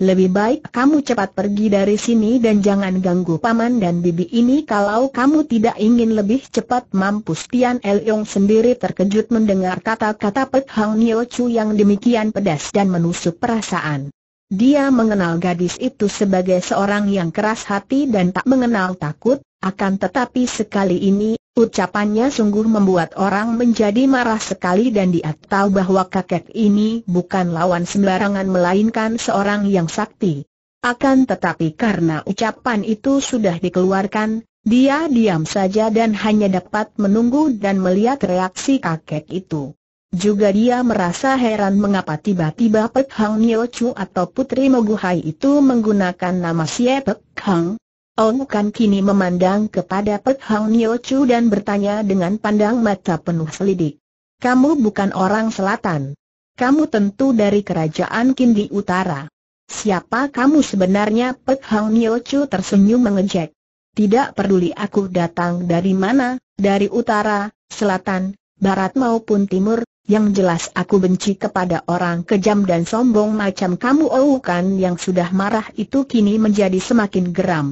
Lebih baik kamu cepat pergi dari sini dan jangan ganggu paman dan bibi ini kalau kamu tidak ingin lebih cepat mampus." Tian Liong sendiri terkejut mendengar kata-kata Pek Hang Nio Chu yang demikian pedas dan menusuk perasaan. Dia mengenal gadis itu sebagai seorang yang keras hati dan tak mengenal takut, akan tetapi sekali ini ucapannya sungguh membuat orang menjadi marah sekali dan dia tahu bahwa kakek ini bukan lawan sembarangan melainkan seorang yang sakti. Akan tetapi karena ucapan itu sudah dikeluarkan, dia diam saja dan hanya dapat menunggu dan melihat reaksi kakek itu. Juga dia merasa heran mengapa tiba-tiba Pek Hang Nio Chu atau Putri Moguhai itu menggunakan nama Xie Pek Hang. Ong Kan kini memandang kepada Pek Hang Nio Chu dan bertanya dengan pandang mata penuh selidik. "Kamu bukan orang selatan. Kamu tentu dari kerajaan Qin di utara. Siapa kamu sebenarnya?" Pek Hang Nio Chu tersenyum mengejek. "Tidak peduli aku datang dari mana, dari utara, selatan, barat maupun timur, yang jelas aku benci kepada orang kejam dan sombong macam kamu." Ong Kan yang sudah marah itu kini menjadi semakin geram.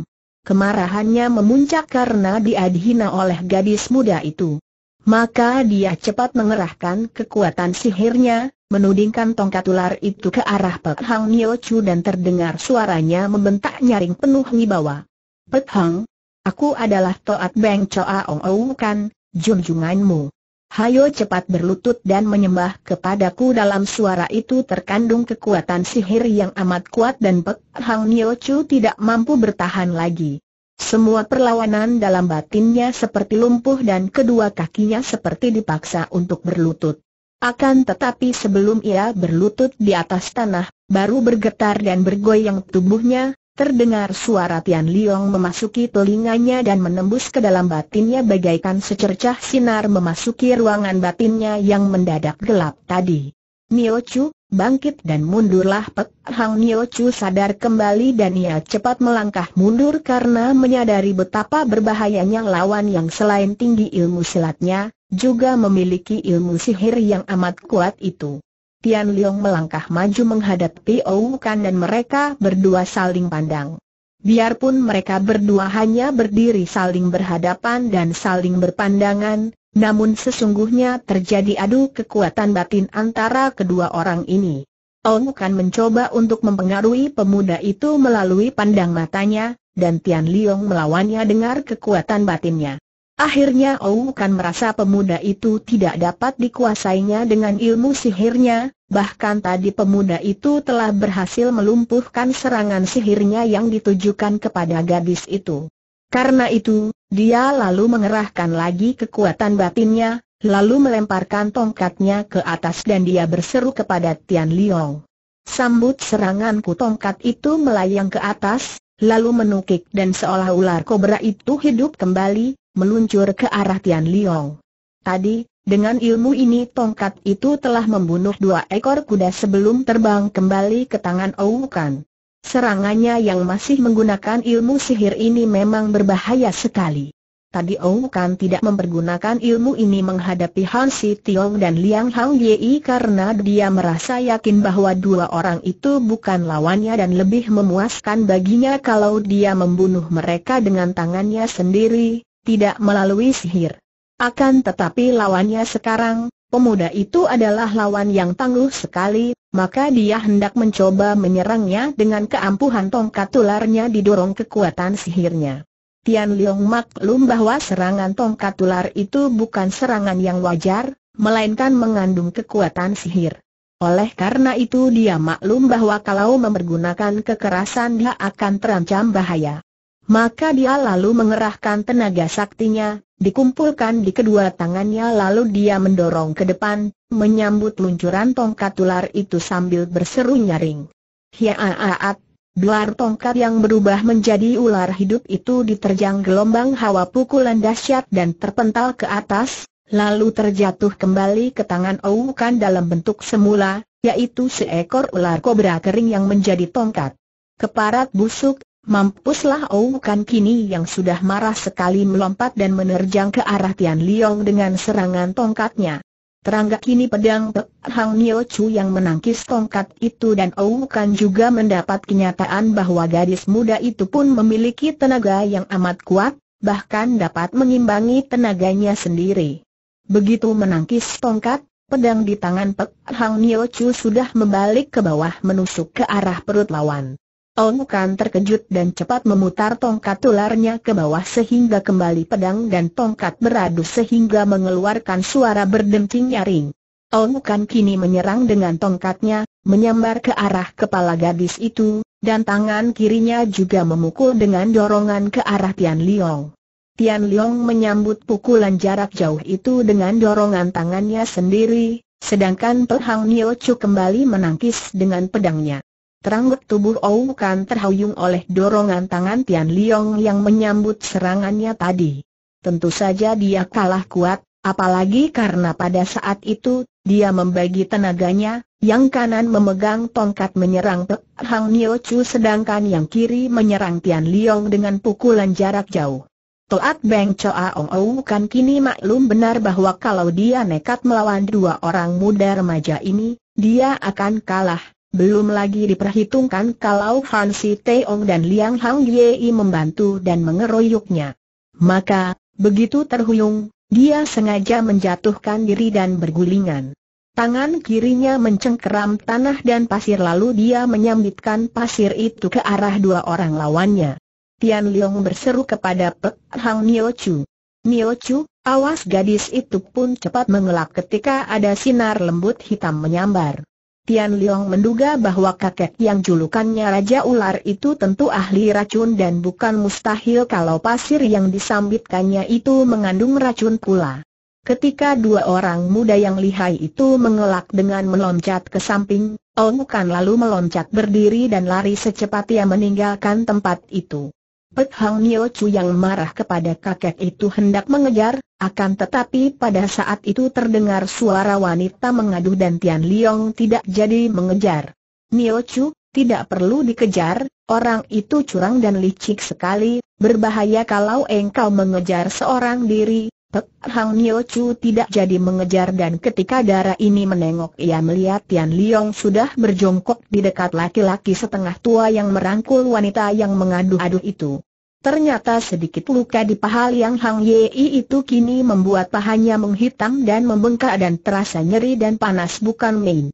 Kemarahannya memuncak karena dia dihina oleh gadis muda itu. Maka dia cepat mengerahkan kekuatan sihirnya, menudingkan tongkat ular itu ke arah Pek Hang Nio Chu dan terdengar suaranya membentak nyaring penuh wibawa. "Pek Hang, aku adalah Toat Beng Coaong Ong Kan, junjunganmu. Hayo cepat berlutut dan menyembah kepadaku." Dalam suara itu terkandung kekuatan sihir yang amat kuat dan Pek Hang Nio Chu tidak mampu bertahan lagi. Semua perlawanan dalam batinnya seperti lumpuh dan kedua kakinya seperti dipaksa untuk berlutut. Akan tetapi sebelum ia berlutut di atas tanah, baru bergetar dan bergoyang tubuhnya, terdengar suara Tian Liong memasuki telinganya dan menembus ke dalam batinnya bagaikan secercah sinar memasuki ruangan batinnya yang mendadak gelap tadi. "Nio Chu, bangkit dan mundurlah!" Pek Hang Nio Chu sadar kembali dan ia cepat melangkah mundur karena menyadari betapa berbahayanya lawan yang selain tinggi ilmu silatnya, juga memiliki ilmu sihir yang amat kuat itu. Tian Liong melangkah maju menghadapi Ong Kan dan mereka berdua saling pandang. Biarpun mereka berdua hanya berdiri saling berhadapan dan saling berpandangan, namun sesungguhnya terjadi adu kekuatan batin antara kedua orang ini. Ong Kan mencoba untuk mempengaruhi pemuda itu melalui pandang matanya, dan Tian Liong melawannya dengan kekuatan batinnya. Akhirnya Ong Kan merasa pemuda itu tidak dapat dikuasainya dengan ilmu sihirnya, bahkan tadi pemuda itu telah berhasil melumpuhkan serangan sihirnya yang ditujukan kepada gadis itu. Karena itu, Dia lalu mengerahkan lagi kekuatan batinnya, lalu melemparkan tongkatnya ke atas dan dia berseru kepada Tian Liong. Sambut seranganku! Tongkat itu melayang ke atas, lalu menukik dan seolah ular kobra itu hidup kembali, meluncur ke arah Tian Liong. Tadi, dengan ilmu ini tongkat itu telah membunuh 2 ekor kuda sebelum terbang kembali ke tangan Oukan. Serangannya yang masih menggunakan ilmu sihir ini memang berbahaya sekali. Tadi Oukan tidak mempergunakan ilmu ini menghadapi Han Si Tiong dan Liang Hang Yei karena dia merasa yakin bahwa 2 orang itu bukan lawannya dan lebih memuaskan baginya kalau dia membunuh mereka dengan tangannya sendiri, tidak melalui sihir. Akan tetapi lawannya sekarang, pemuda itu adalah lawan yang tangguh sekali. Maka dia hendak mencoba menyerangnya dengan keampuhan tongkat ularnya didorong kekuatan sihirnya. Tian Liong maklum bahwa serangan tongkat ular itu bukan serangan yang wajar, melainkan mengandung kekuatan sihir. Oleh karena itu dia maklum bahwa kalau mempergunakan kekerasan dia akan terancam bahaya. Maka dia lalu mengerahkan tenaga saktinya, dikumpulkan di kedua tangannya lalu dia mendorong ke depan, menyambut luncuran tongkat ular itu sambil berseru nyaring. Hiaaat! Belar tongkat yang berubah menjadi ular hidup itu diterjang gelombang hawa pukulan dahsyat dan terpental ke atas, lalu terjatuh kembali ke tangan Oukan dalam bentuk semula, yaitu seekor ular kobra kering yang menjadi tongkat. Keparat busuk, mampuslah! Oukan kini yang sudah marah sekali melompat dan menerjang ke arah Tian Liong dengan serangan tongkatnya. Terangga kini pedang Pek Hang Nio Chu yang menangkis tongkat itu dan Oukan juga mendapat kenyataan bahwa gadis muda itu pun memiliki tenaga yang amat kuat, bahkan dapat mengimbangi tenaganya sendiri. Begitu menangkis tongkat, pedang di tangan Pek Hang Nio Chu sudah membalik ke bawah menusuk ke arah perut lawan. Oukan terkejut dan cepat memutar tongkat ularnya ke bawah sehingga kembali pedang dan tongkat beradu sehingga mengeluarkan suara berdenting nyaring. Oukan kini menyerang dengan tongkatnya, menyambar ke arah kepala gadis itu, dan tangan kirinya juga memukul dengan dorongan ke arah Tian Liong. Tian Liong menyambut pukulan jarak jauh itu dengan dorongan tangannya sendiri, sedangkan Pek Hang Nio Chu kembali menangkis dengan pedangnya. Teranggut tubuh Oukan terhuyung oleh dorongan tangan Tian Liong yang menyambut serangannya tadi. Tentu saja dia kalah kuat, apalagi karena pada saat itu, dia membagi tenaganya, yang kanan memegang tongkat menyerang Pek Hang Nio Chu sedangkan yang kiri menyerang Tian Liong dengan pukulan jarak jauh. Toat Beng Choa Ong Oukan kini maklum benar bahwa kalau dia nekat melawan 2 orang muda remaja ini, dia akan kalah. Belum lagi diperhitungkan kalau Han Si Tiong dan Liang Hang Yei membantu dan mengeroyoknya. Maka, begitu terhuyung, dia sengaja menjatuhkan diri dan bergulingan. Tangan kirinya mencengkeram tanah dan pasir lalu dia menyambitkan pasir itu ke arah 2 orang lawannya. Tian Liong berseru kepada Pek Hang Nio Chu. Nio Chu, awas! Gadis itu pun cepat mengelak ketika ada sinar lembut hitam menyambar. Tian Liong menduga bahwa kakek yang julukannya Raja Ular itu tentu ahli racun dan bukan mustahil kalau pasir yang disambitkannya itu mengandung racun pula. Ketika 2 orang muda yang lihai itu mengelak dengan meloncat ke samping, Oukan lalu meloncat berdiri dan lari secepat ia meninggalkan tempat itu. Pek Hang Nio Chu yang marah kepada kakek itu hendak mengejar, akan tetapi pada saat itu terdengar suara wanita mengaduh dan Tian Liong tidak jadi mengejar. Nio Chu, tidak perlu dikejar, orang itu curang dan licik sekali, berbahaya kalau engkau mengejar seorang diri. Pek Hang Nio Chu tidak jadi mengejar dan ketika darah ini menengok ia melihat Tian Liong sudah berjongkok di dekat laki-laki setengah tua yang merangkul wanita yang mengadu-adu itu. Ternyata sedikit luka di paha Liang Hang Yei itu kini membuat pahanya menghitam dan membengkak dan terasa nyeri dan panas bukan main.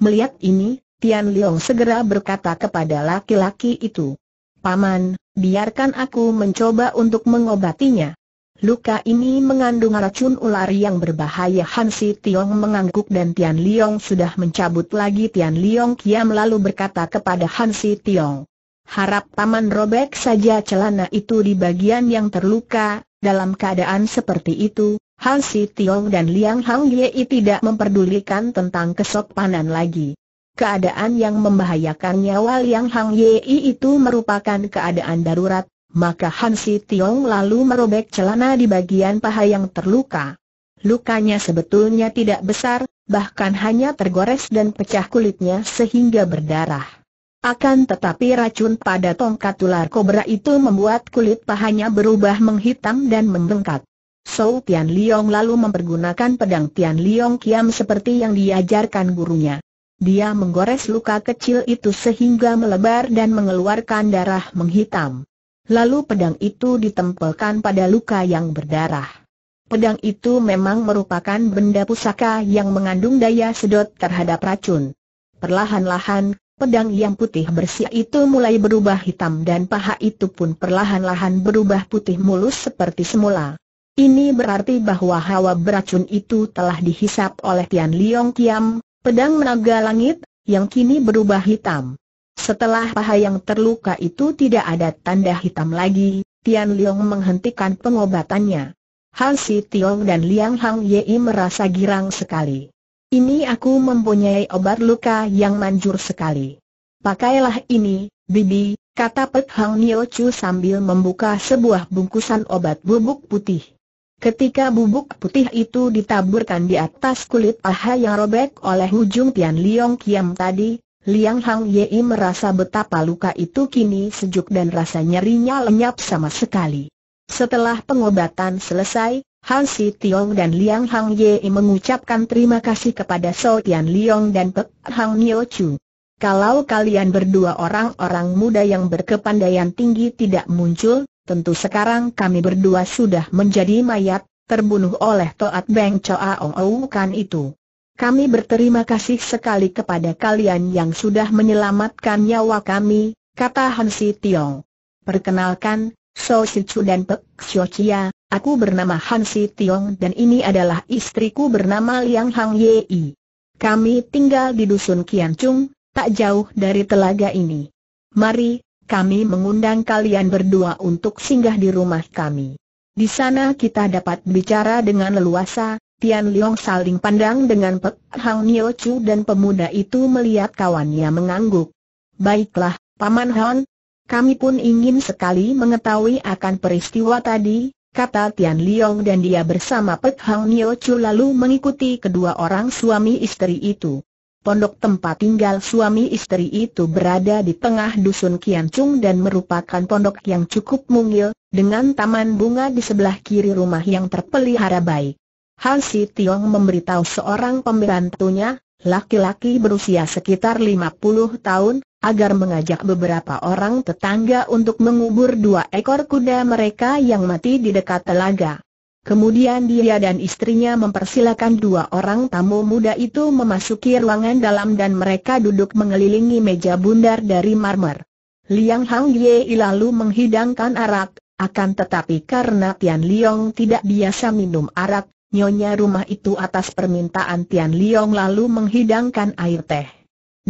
Melihat ini, Tian Liong segera berkata kepada laki-laki itu, "Paman, biarkan aku mencoba untuk mengobatinya. Luka ini mengandung racun ular yang berbahaya." Han Si Tiong mengangguk dan Tian Liong sudah mencabut lagi Tian Liong kiam lalu berkata kepada Han Si Tiong, "Harap paman robek saja celana itu di bagian yang terluka, Dalam keadaan seperti itu, Han Si Tiong dan Liang Hang Ye tidak memperdulikan tentang kesopanan lagi. Keadaan yang membahayakan nyawa Liang Hang Ye itu merupakan keadaan darurat, maka Han Si Tiong lalu merobek celana di bagian paha yang terluka. Lukanya sebetulnya tidak besar, bahkan hanya tergores dan pecah kulitnya sehingga berdarah. Akan tetapi racun pada tongkat ular kobra itu membuat kulit pahanya berubah menghitam dan membengkak. Sou Tian Liong lalu mempergunakan pedang Tian Liong Kiam seperti yang diajarkan gurunya. Dia menggores luka kecil itu sehingga melebar dan mengeluarkan darah menghitam. Lalu pedang itu ditempelkan pada luka yang berdarah. Pedang itu memang merupakan benda pusaka yang mengandung daya sedot terhadap racun. Perlahan-lahan, pedang yang putih bersih itu mulai berubah hitam dan paha itu pun perlahan-lahan berubah putih mulus seperti semula. Ini berarti bahwa hawa beracun itu telah dihisap oleh Tian Liong Kiam, pedang menaga langit, yang kini berubah hitam. Setelah paha yang terluka itu tidak ada tanda hitam lagi, Tian Liong menghentikan pengobatannya. Han Si Tiong dan Liang Hang Ye merasa girang sekali. Ini aku mempunyai obat luka yang manjur sekali. Pakailah ini, bibi, kata Pek Hang Nio Chu sambil membuka sebuah bungkusan obat bubuk putih. Ketika bubuk putih itu ditaburkan di atas kulit paha yang robek oleh hujung Tian Liong Kiam tadi, Liang Hang Ye merasa betapa luka itu kini sejuk dan rasa nyerinya lenyap sama sekali. Setelah pengobatan selesai, Han Si Tiong dan Liang Hang Ye mengucapkan terima kasih kepada Sou Tian Liong dan Pek Hang Nio Chu. Kalau kalian berdua orang-orang muda yang berkepandaian tinggi tidak muncul, tentu sekarang kami berdua sudah menjadi mayat, terbunuh oleh Toat Beng Choa Ong Oukan itu. Kami berterima kasih sekali kepada kalian yang sudah menyelamatkan nyawa kami, kata Han Si Tiong. Perkenalkan, Sou Si Chu dan Pek Sio Chia. Aku bernama Han Si Tiong dan ini adalah istriku bernama Liang Hang Ye. Kami tinggal di dusun Kian Chung, tak jauh dari telaga ini. Mari, kami mengundang kalian berdua untuk singgah di rumah kami. Di sana kita dapat bicara dengan leluasa. Tian Liong saling pandang dengan Pek Hang Nio Chu dan pemuda itu melihat kawannya mengangguk. Baiklah, Paman Han, kami pun ingin sekali mengetahui akan peristiwa tadi, kata Tian Liong dan dia bersama Pek Hang Nio Chu lalu mengikuti kedua orang suami istri itu. Pondok tempat tinggal suami istri itu berada di tengah dusun Kian Chung dan merupakan pondok yang cukup mungil, dengan taman bunga di sebelah kiri rumah yang terpelihara baik. Han Si Tiong memberitahu seorang pembantunya, laki-laki berusia sekitar 50 tahun, agar mengajak beberapa orang tetangga untuk mengubur 2 ekor kuda mereka yang mati di dekat telaga. Kemudian dia dan istrinya mempersilakan 2 orang tamu muda itu memasuki ruangan dalam dan mereka duduk mengelilingi meja bundar dari marmer. Liang Hang Ye lalu menghidangkan arak, akan tetapi karena Tian Liong tidak biasa minum arak, nyonya rumah itu atas permintaan Tian Liong lalu menghidangkan air teh.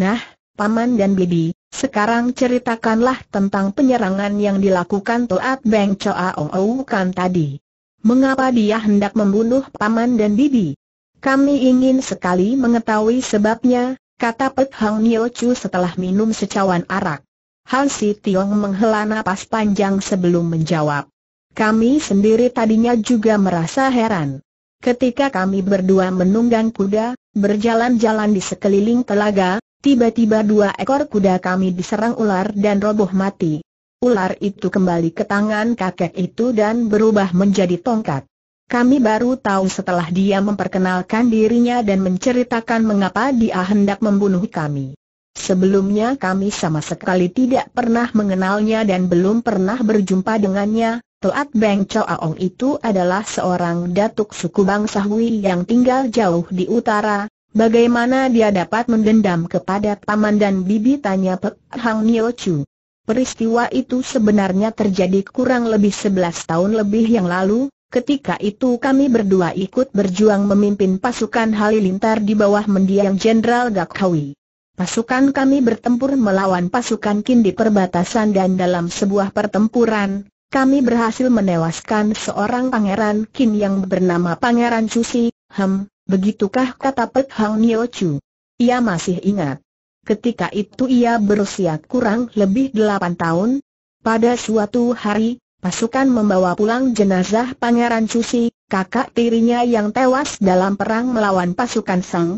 Nah, Paman dan bibi, sekarang ceritakanlah tentang penyerangan yang dilakukan Toat Beng Choa Ong Oukan tadi. Mengapa dia hendak membunuh Paman dan bibi? Kami ingin sekali mengetahui sebabnya, kata Pek Hang Nio Chu setelah minum secawan arak. Han Si Tiong menghela napas panjang sebelum menjawab. Kami sendiri tadinya juga merasa heran. Ketika kami berdua menunggang kuda, berjalan-jalan di sekeliling telaga, tiba-tiba 2 ekor kuda kami diserang ular dan roboh mati. Ular itu kembali ke tangan kakek itu dan berubah menjadi tongkat. Kami baru tahu setelah dia memperkenalkan dirinya dan menceritakan mengapa dia hendak membunuh kami. Sebelumnya kami sama sekali tidak pernah mengenalnya dan belum pernah berjumpa dengannya. Toat Beng Choa Ong itu adalah seorang datuk suku bangsa Hui yang tinggal jauh di utara. Bagaimana dia dapat mendendam kepada Paman dan bibi, tanya Pek Hang Nio Chu. Peristiwa itu sebenarnya terjadi kurang lebih 11 tahun lebih yang lalu. Ketika itu kami berdua ikut berjuang memimpin pasukan Halilintar di bawah mendiang Jenderal Gak Hawi. Pasukan kami bertempur melawan pasukan Qin di perbatasan dan dalam sebuah pertempuran, kami berhasil menewaskan seorang pangeran Qin yang bernama Pangeran Susi. Begitukah, kata Pek Hang Nio Chu. Ia masih ingat. Ketika itu ia berusia kurang lebih 8 tahun. Pada suatu hari, pasukan membawa pulang jenazah Pangeran Susi, kakak tirinya yang tewas dalam perang melawan pasukan Sang.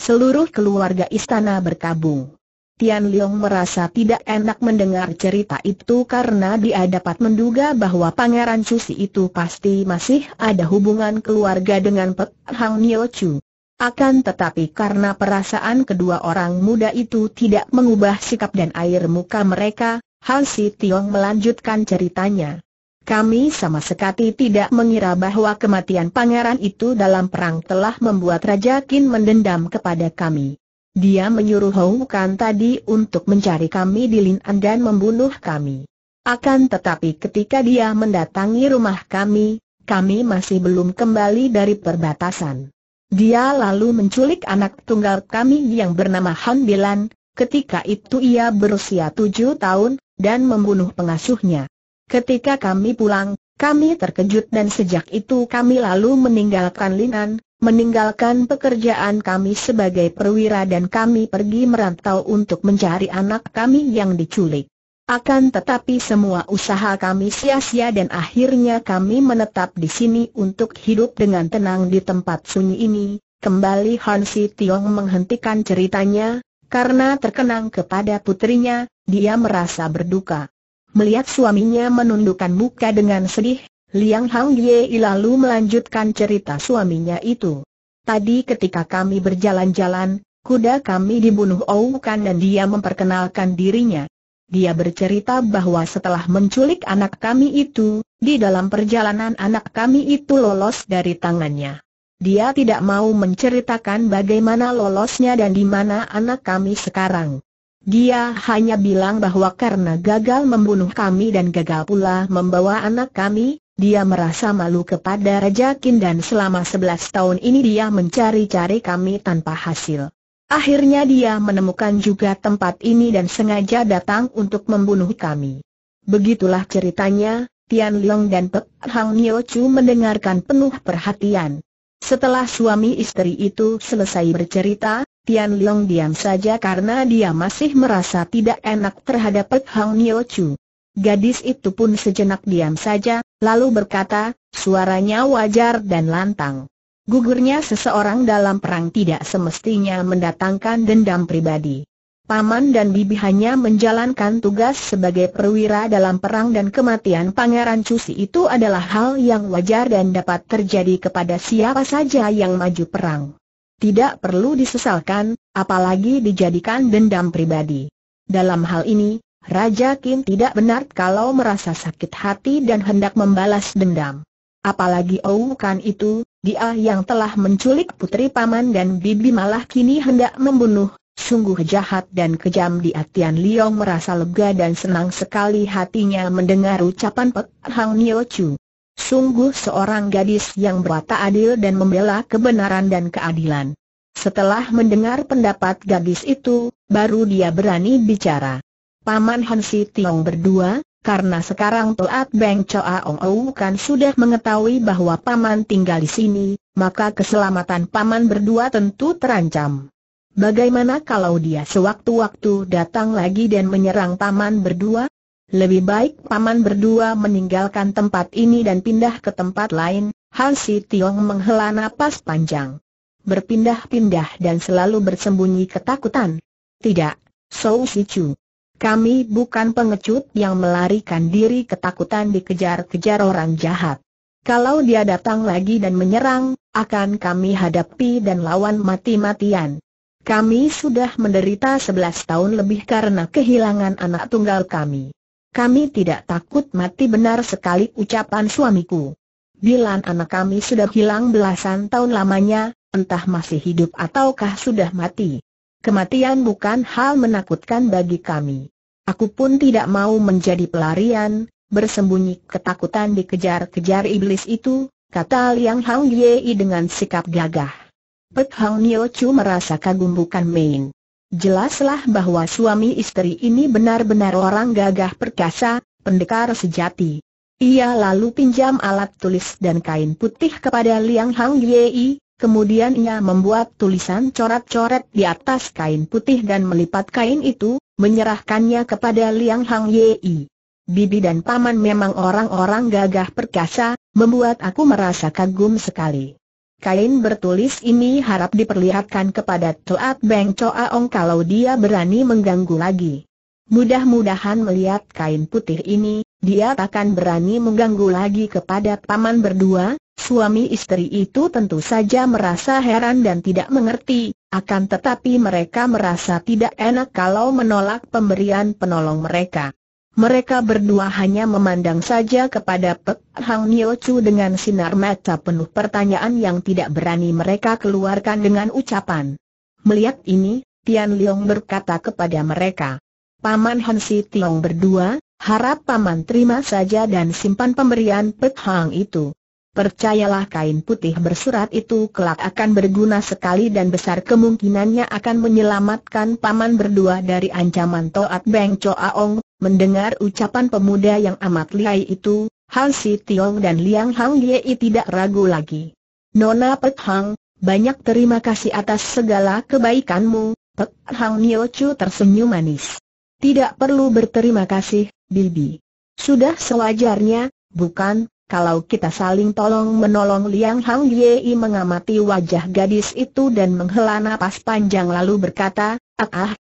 Seluruh keluarga istana berkabung. Tian Liong merasa tidak enak mendengar cerita itu karena dia dapat menduga bahwa Pangeran Susi itu pasti masih ada hubungan keluarga dengan Pek Hang Nio Chu. Akan tetapi karena perasaan kedua orang muda itu tidak mengubah sikap dan air muka mereka, Han Si Tiong melanjutkan ceritanya. Kami sama sekali tidak mengira bahwa kematian pangeran itu dalam perang telah membuat Raja Qin mendendam kepada kami. Dia menyuruh Hou Kan tadi untuk mencari kami di Lin'an dan membunuh kami. Akan tetapi ketika dia mendatangi rumah kami, kami masih belum kembali dari perbatasan. Dia lalu menculik anak tunggal kami yang bernama Han Bilan, ketika itu ia berusia 7 tahun, dan membunuh pengasuhnya. Ketika kami pulang, kami terkejut dan sejak itu kami lalu meninggalkan Lin'an, meninggalkan pekerjaan kami sebagai perwira dan kami pergi merantau untuk mencari anak kami yang diculik. Akan tetapi semua usaha kami sia-sia dan akhirnya kami menetap di sini untuk hidup dengan tenang di tempat sunyi ini. Kembali Han Si Tiong menghentikan ceritanya, karena terkenang kepada putrinya, dia merasa berduka. Melihat suaminya menundukkan muka dengan sedih, Liang Hang Ye lalu melanjutkan cerita suaminya itu. Tadi ketika kami berjalan-jalan, kuda kami dibunuh Hou Kan dan dia memperkenalkan dirinya. Dia bercerita bahwa setelah menculik anak kami itu, di dalam perjalanan anak kami itu lolos dari tangannya. Dia tidak mau menceritakan bagaimana lolosnya dan di mana anak kami sekarang. Dia hanya bilang bahwa karena gagal membunuh kami dan gagal pula membawa anak kami, dia merasa malu kepada Raja Qin dan selama 11 tahun ini dia mencari-cari kami tanpa hasil. Akhirnya dia menemukan juga tempat ini dan sengaja datang untuk membunuh kami. Begitulah ceritanya. Tian Liong dan Pek Hang Nio Chu mendengarkan penuh perhatian. Setelah suami istri itu selesai bercerita, Tian Liong diam saja karena dia masih merasa tidak enak terhadap Pek Hang Nio Chu. Gadis itu pun sejenak diam saja, lalu berkata, suaranya wajar dan lantang. Gugurnya seseorang dalam perang tidak semestinya mendatangkan dendam pribadi. Paman dan bibi hanya menjalankan tugas sebagai perwira dalam perang dan kematian Pangeran Susi itu adalah hal yang wajar dan dapat terjadi kepada siapa saja yang maju perang. Tidak perlu disesalkan, apalagi dijadikan dendam pribadi. Dalam hal ini, Raja Qin tidak benar kalau merasa sakit hati dan hendak membalas dendam. Apalagi Hou Kan itu, dia yang telah menculik putri paman dan bibi malah kini hendak membunuh. Sungguh jahat dan kejam dia. Tian Liong merasa lega dan senang sekali hatinya mendengar ucapan Pek Hang Nio Chu. Sungguh seorang gadis yang berwatak adil dan membela kebenaran dan keadilan. Setelah mendengar pendapat gadis itu, baru dia berani bicara. Paman Han Si Tiong berdua, karena sekarang Toat Beng Choa Ong Ou Kan sudah mengetahui bahwa paman tinggal di sini, maka keselamatan paman berdua tentu terancam. Bagaimana kalau dia sewaktu-waktu datang lagi dan menyerang paman berdua? Lebih baik paman berdua meninggalkan tempat ini dan pindah ke tempat lain. Han Si Tiong menghela napas panjang. Berpindah-pindah dan selalu bersembunyi ketakutan. Tidak, Sou Si Chu. Kami bukan pengecut yang melarikan diri ketakutan dikejar-kejar orang jahat. Kalau dia datang lagi dan menyerang, akan kami hadapi dan lawan mati-matian. Kami sudah menderita 11 tahun lebih karena kehilangan anak tunggal kami. Kami tidak takut mati. Benar sekali ucapan suamiku. Bilan anak kami sudah hilang belasan tahun lamanya, entah masih hidup ataukah sudah mati. Kematian bukan hal menakutkan bagi kami. Aku pun tidak mau menjadi pelarian, bersembunyi ketakutan dikejar-kejar iblis itu, kata Liang Hang Ye dengan sikap gagah. Pek Hang Nio Chu merasa kagum bukan main. Jelaslah bahwa suami istri ini benar-benar orang gagah perkasa, pendekar sejati. Ia lalu pinjam alat tulis dan kain putih kepada Liang Hang Yei, kemudian ia membuat tulisan coret-coret di atas kain putih dan melipat kain itu, menyerahkannya kepada Liang Hang Yei. Bibi dan paman memang orang-orang gagah perkasa, membuat aku merasa kagum sekali. Kain bertulis ini harap diperlihatkan kepada Toat Beng Coaong kalau dia berani mengganggu lagi. Mudah-mudahan melihat kain putih ini, dia takkan berani mengganggu lagi kepada paman berdua. Suami istri itu tentu saja merasa heran dan tidak mengerti, akan tetapi mereka merasa tidak enak kalau menolak pemberian penolong mereka. Mereka berdua hanya memandang saja kepada Pek Hang Nio Chu dengan sinar mata penuh pertanyaan yang tidak berani mereka keluarkan dengan ucapan. Melihat ini, Tian Liong berkata kepada mereka, "Paman Han Si Tiong berdua, harap paman terima saja dan simpan pemberian Pek Hang itu. Percayalah kain putih bersurat itu kelak akan berguna sekali dan besar kemungkinannya akan menyelamatkan paman berdua dari ancaman Toat Beng Coaong." Mendengar ucapan pemuda yang amat lihai itu, Han Si Tiong dan Liang Hang Yei tidak ragu lagi. "Nona Pek Hang, banyak terima kasih atas segala kebaikanmu." Pek Hang Nio Chu tersenyum manis. "Tidak perlu berterima kasih, Bibi. Sudah sewajarnya, bukan, kalau kita saling tolong-menolong." Liang Hang Yei mengamati wajah gadis itu dan menghela napas panjang lalu berkata,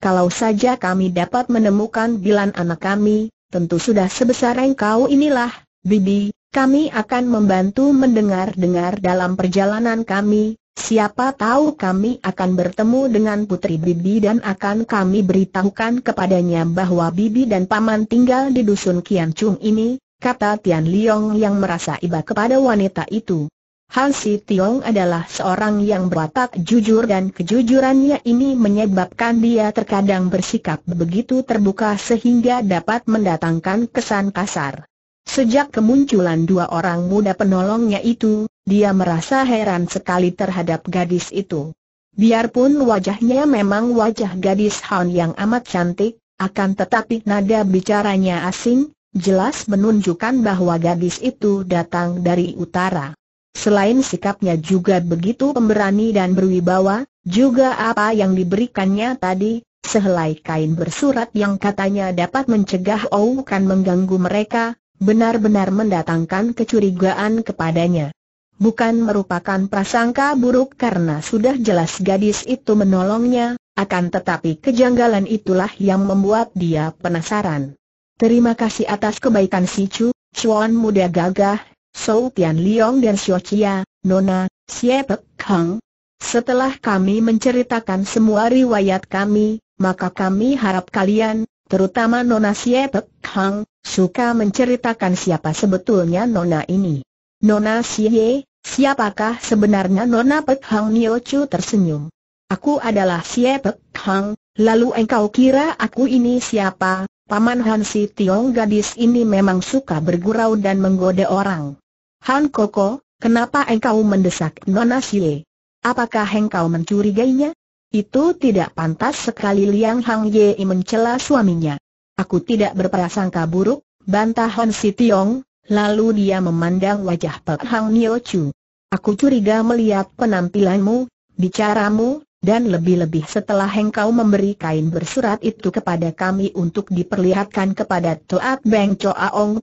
"Kalau saja kami dapat menemukan bilan anak kami, tentu sudah sebesar engkau inilah, Bibi. Kami akan membantu mendengar-dengar dalam perjalanan kami. Siapa tahu kami akan bertemu dengan putri Bibi dan akan kami beritahukan kepadanya bahwa Bibi dan paman tinggal di dusun Kian Chung ini," kata Tian Liong yang merasa iba kepada wanita itu. Han Si Tiong adalah seorang yang berwatak jujur dan kejujurannya ini menyebabkan dia terkadang bersikap begitu terbuka sehingga dapat mendatangkan kesan kasar. Sejak kemunculan dua orang muda penolongnya itu, dia merasa heran sekali terhadap gadis itu. Biarpun wajahnya memang wajah gadis Han yang amat cantik, akan tetapi nada bicaranya asing, jelas menunjukkan bahwa gadis itu datang dari utara. Selain sikapnya juga begitu pemberani dan berwibawa, juga apa yang diberikannya tadi, sehelai kain bersurat yang katanya dapat mencegah bukan mengganggu mereka, benar-benar mendatangkan kecurigaan kepadanya. Bukan merupakan prasangka buruk karena sudah jelas gadis itu menolongnya, akan tetapi kejanggalan itulah yang membuat dia penasaran. "Terima kasih atas kebaikan Si Chu, Chuan muda gagah, Sou Tian Liong dan Xiao Chia, Nona, Xie Pek Hang. Setelah kami menceritakan semua riwayat kami, maka kami harap kalian, terutama Nona Xie Pek Hang, suka menceritakan siapa sebetulnya Nona ini. Nona Xie, siapakah sebenarnya Nona Pek Hang?" Nio Chu tersenyum. "Aku adalah Xie Pek Hang, lalu engkau kira aku ini siapa?" Paman Han Si Tiong, gadis ini memang suka bergurau dan menggoda orang. "Han Koko, kenapa engkau mendesak Nona Xie? Apakah engkau mencurigainya?" "Itu tidak pantas sekali," Liang Hang Yei mencela suaminya. "Aku tidak berprasangka buruk," bantah Han Si Tiong, lalu dia memandang wajah Pek Hang Nio Chu. "Aku curiga melihat penampilanmu, bicaramu, dan lebih-lebih setelah engkau memberi kain bersurat itu kepada kami untuk diperlihatkan kepada Toat Beng Coaong.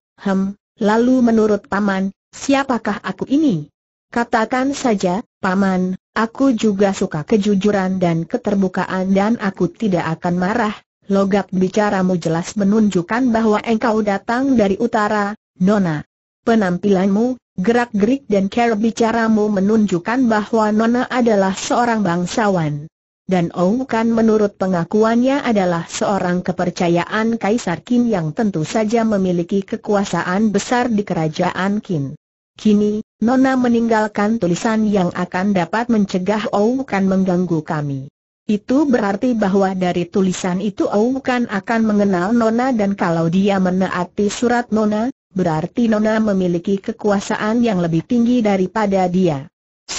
Lalu menurut paman, siapakah aku ini?" "Katakan saja, paman, aku juga suka kejujuran dan keterbukaan dan aku tidak akan marah." Logat bicaramu jelas menunjukkan bahwa engkau datang dari utara, Nona. Penampilanmu, gerak-gerik dan cara bicaramu menunjukkan bahwa Nona adalah seorang bangsawan. Dan bukan, menurut pengakuannya adalah seorang kepercayaan Kaisar Qin yang tentu saja memiliki kekuasaan besar di kerajaan Qin. "Kini, Nona meninggalkan tulisan yang akan dapat mencegah bukan mengganggu kami. Itu berarti bahwa dari tulisan itu bukan akan mengenal Nona dan kalau dia menaati surat Nona, berarti Nona memiliki kekuasaan yang lebih tinggi daripada dia."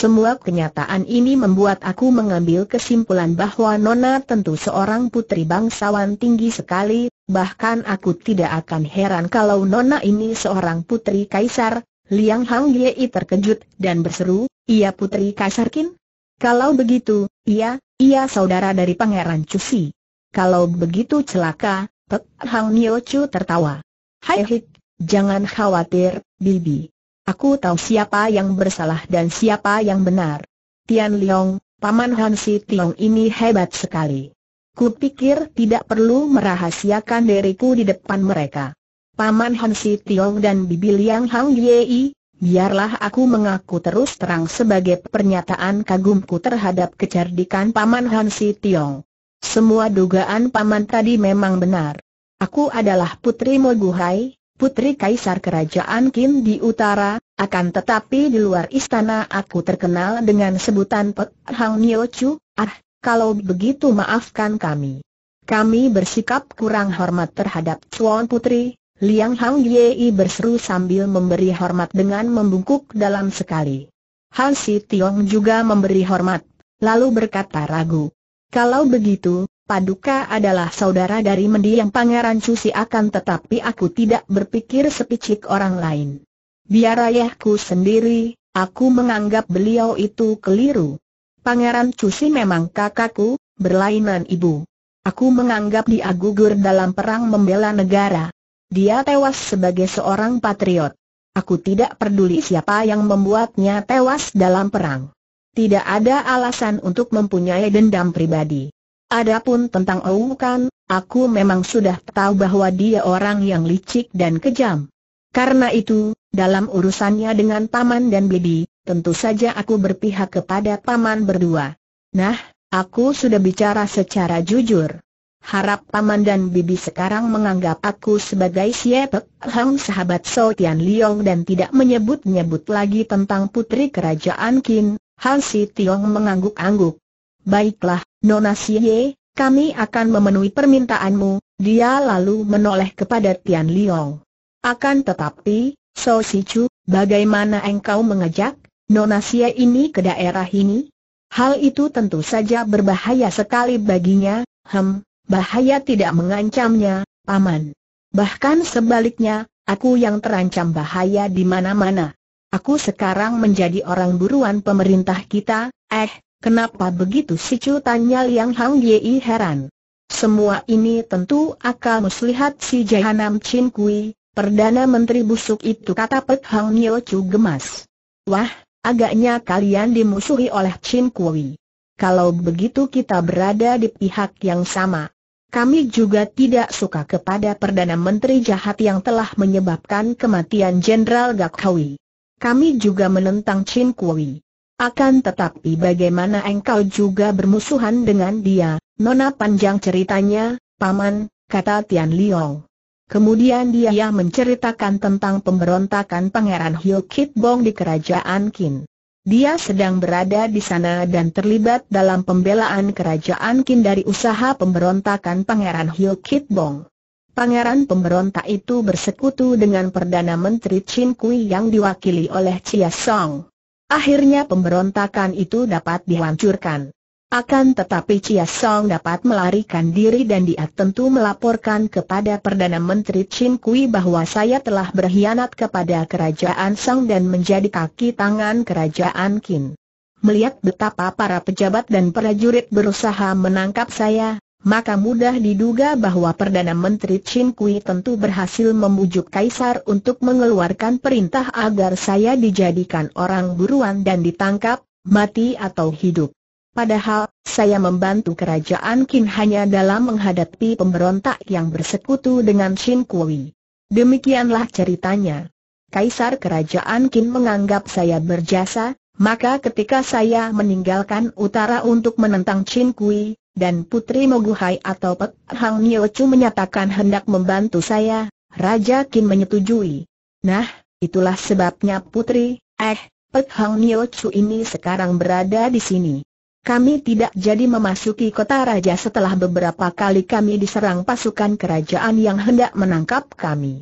Semua kenyataan ini membuat aku mengambil kesimpulan bahwa Nona tentu seorang putri bangsawan tinggi sekali, bahkan aku tidak akan heran kalau Nona ini seorang putri kaisar. Liang Hang Yei terkejut dan berseru, "Iya putri kaisar Qin? Kalau begitu, iya saudara dari Pangeran Cusi. Kalau begitu celaka." Pek Hang Nio Chu tertawa. "Hai, jangan khawatir, Bibi. Aku tahu siapa yang bersalah dan siapa yang benar. Tian Liong, paman Han Si Tiong ini hebat sekali. Kupikir tidak perlu merahasiakan diriku di depan mereka. Paman Han Si Tiong dan Bibi Liang Hang Yei, biarlah aku mengaku terus terang sebagai pernyataan kagumku terhadap kecerdikan paman Han Si Tiong. Semua dugaan paman tadi memang benar. Aku adalah putri Moguhai, putri kaisar kerajaan Qin di utara, akan tetapi di luar istana aku terkenal dengan sebutan Pek Hang Nio Chu. Kalau begitu maafkan kami. Kami bersikap kurang hormat terhadap Chuan Putri." Liang Hang Yei berseru sambil memberi hormat dengan membungkuk dalam sekali. Han Si Tiong juga memberi hormat, lalu berkata ragu, "Kalau begitu, Paduka adalah saudara dari mendiang Pangeran Cusi, akan tetapi aku tidak berpikir sepicik orang lain. Biar ayahku sendiri, aku menganggap beliau itu keliru. Pangeran Cusi memang kakakku, berlainan ibu. Aku menganggap dia gugur dalam perang membela negara. Dia tewas sebagai seorang patriot. Aku tidak peduli siapa yang membuatnya tewas dalam perang. Tidak ada alasan untuk mempunyai dendam pribadi. Adapun tentang Oukan, aku memang sudah tahu bahwa dia orang yang licik dan kejam. Karena itu, dalam urusannya dengan paman dan bibi, tentu saja aku berpihak kepada paman berdua. Nah, aku sudah bicara secara jujur. Harap paman dan bibi sekarang menganggap aku sebagai siapa hang sahabat So Tian Liong dan tidak menyebut-nyebut lagi tentang putri kerajaan Qin." Han Si Tiong mengangguk-angguk. "Baiklah, Nona Xie, kami akan memenuhi permintaanmu." Dia lalu menoleh kepada Tian Liong. "Akan tetapi, So Si Chu, bagaimana engkau mengajak Nona Xie ini ke daerah ini? Hal itu tentu saja berbahaya sekali baginya." Bahaya tidak mengancamnya, paman. Bahkan sebaliknya, aku yang terancam bahaya di mana-mana. Aku sekarang menjadi orang buruan pemerintah kita." Kenapa begitu Si Chu?" tanya Liang Hang Yei heran. "Semua ini tentu akal muslihat si Jahanam Chin Kui, Perdana Menteri busuk itu," kata Pek Hang Nio Chu gemas. "Wah, agaknya kalian dimusuhi oleh Chin Kui. Kalau begitu kita berada di pihak yang sama. Kami juga tidak suka kepada Perdana Menteri jahat yang telah menyebabkan kematian Jenderal Gakhawi. Kami juga menentang Chin Kui. Akan tetapi bagaimana engkau juga bermusuhan dengan dia, Nona?" "Panjang ceritanya, paman," kata Tian Liong. Kemudian dia menceritakan tentang pemberontakan Pangeran Hiu Kit Bong di kerajaan Qin. Dia sedang berada di sana dan terlibat dalam pembelaan kerajaan Qin dari usaha pemberontakan Pangeran Hiu Kit Bong. Pangeran pemberontak itu bersekutu dengan Perdana Menteri Chin Kui yang diwakili oleh Chia Song. Akhirnya pemberontakan itu dapat dihancurkan. Akan tetapi Chia Song dapat melarikan diri dan dia tentu melaporkan kepada Perdana Menteri Chin Kui bahwa saya telah berkhianat kepada kerajaan Song dan menjadi kaki tangan kerajaan Qin. Melihat betapa para pejabat dan prajurit berusaha menangkap saya, maka mudah diduga bahwa Perdana Menteri Chin Kui tentu berhasil membujuk kaisar untuk mengeluarkan perintah agar saya dijadikan orang buruan dan ditangkap, mati atau hidup. Padahal, saya membantu kerajaan Qin hanya dalam menghadapi pemberontak yang bersekutu dengan Chin Kui. Demikianlah ceritanya. Kaisar kerajaan Qin menganggap saya berjasa, maka ketika saya meninggalkan utara untuk menentang Chin Kui, dan Putri Moguhai atau Pek Hang Nio Chu menyatakan hendak membantu saya, Raja Qin menyetujui. Nah, itulah sebabnya Putri, Pek Hang Nio Chu ini sekarang berada di sini. Kami tidak jadi memasuki kota raja setelah beberapa kali kami diserang pasukan kerajaan yang hendak menangkap kami.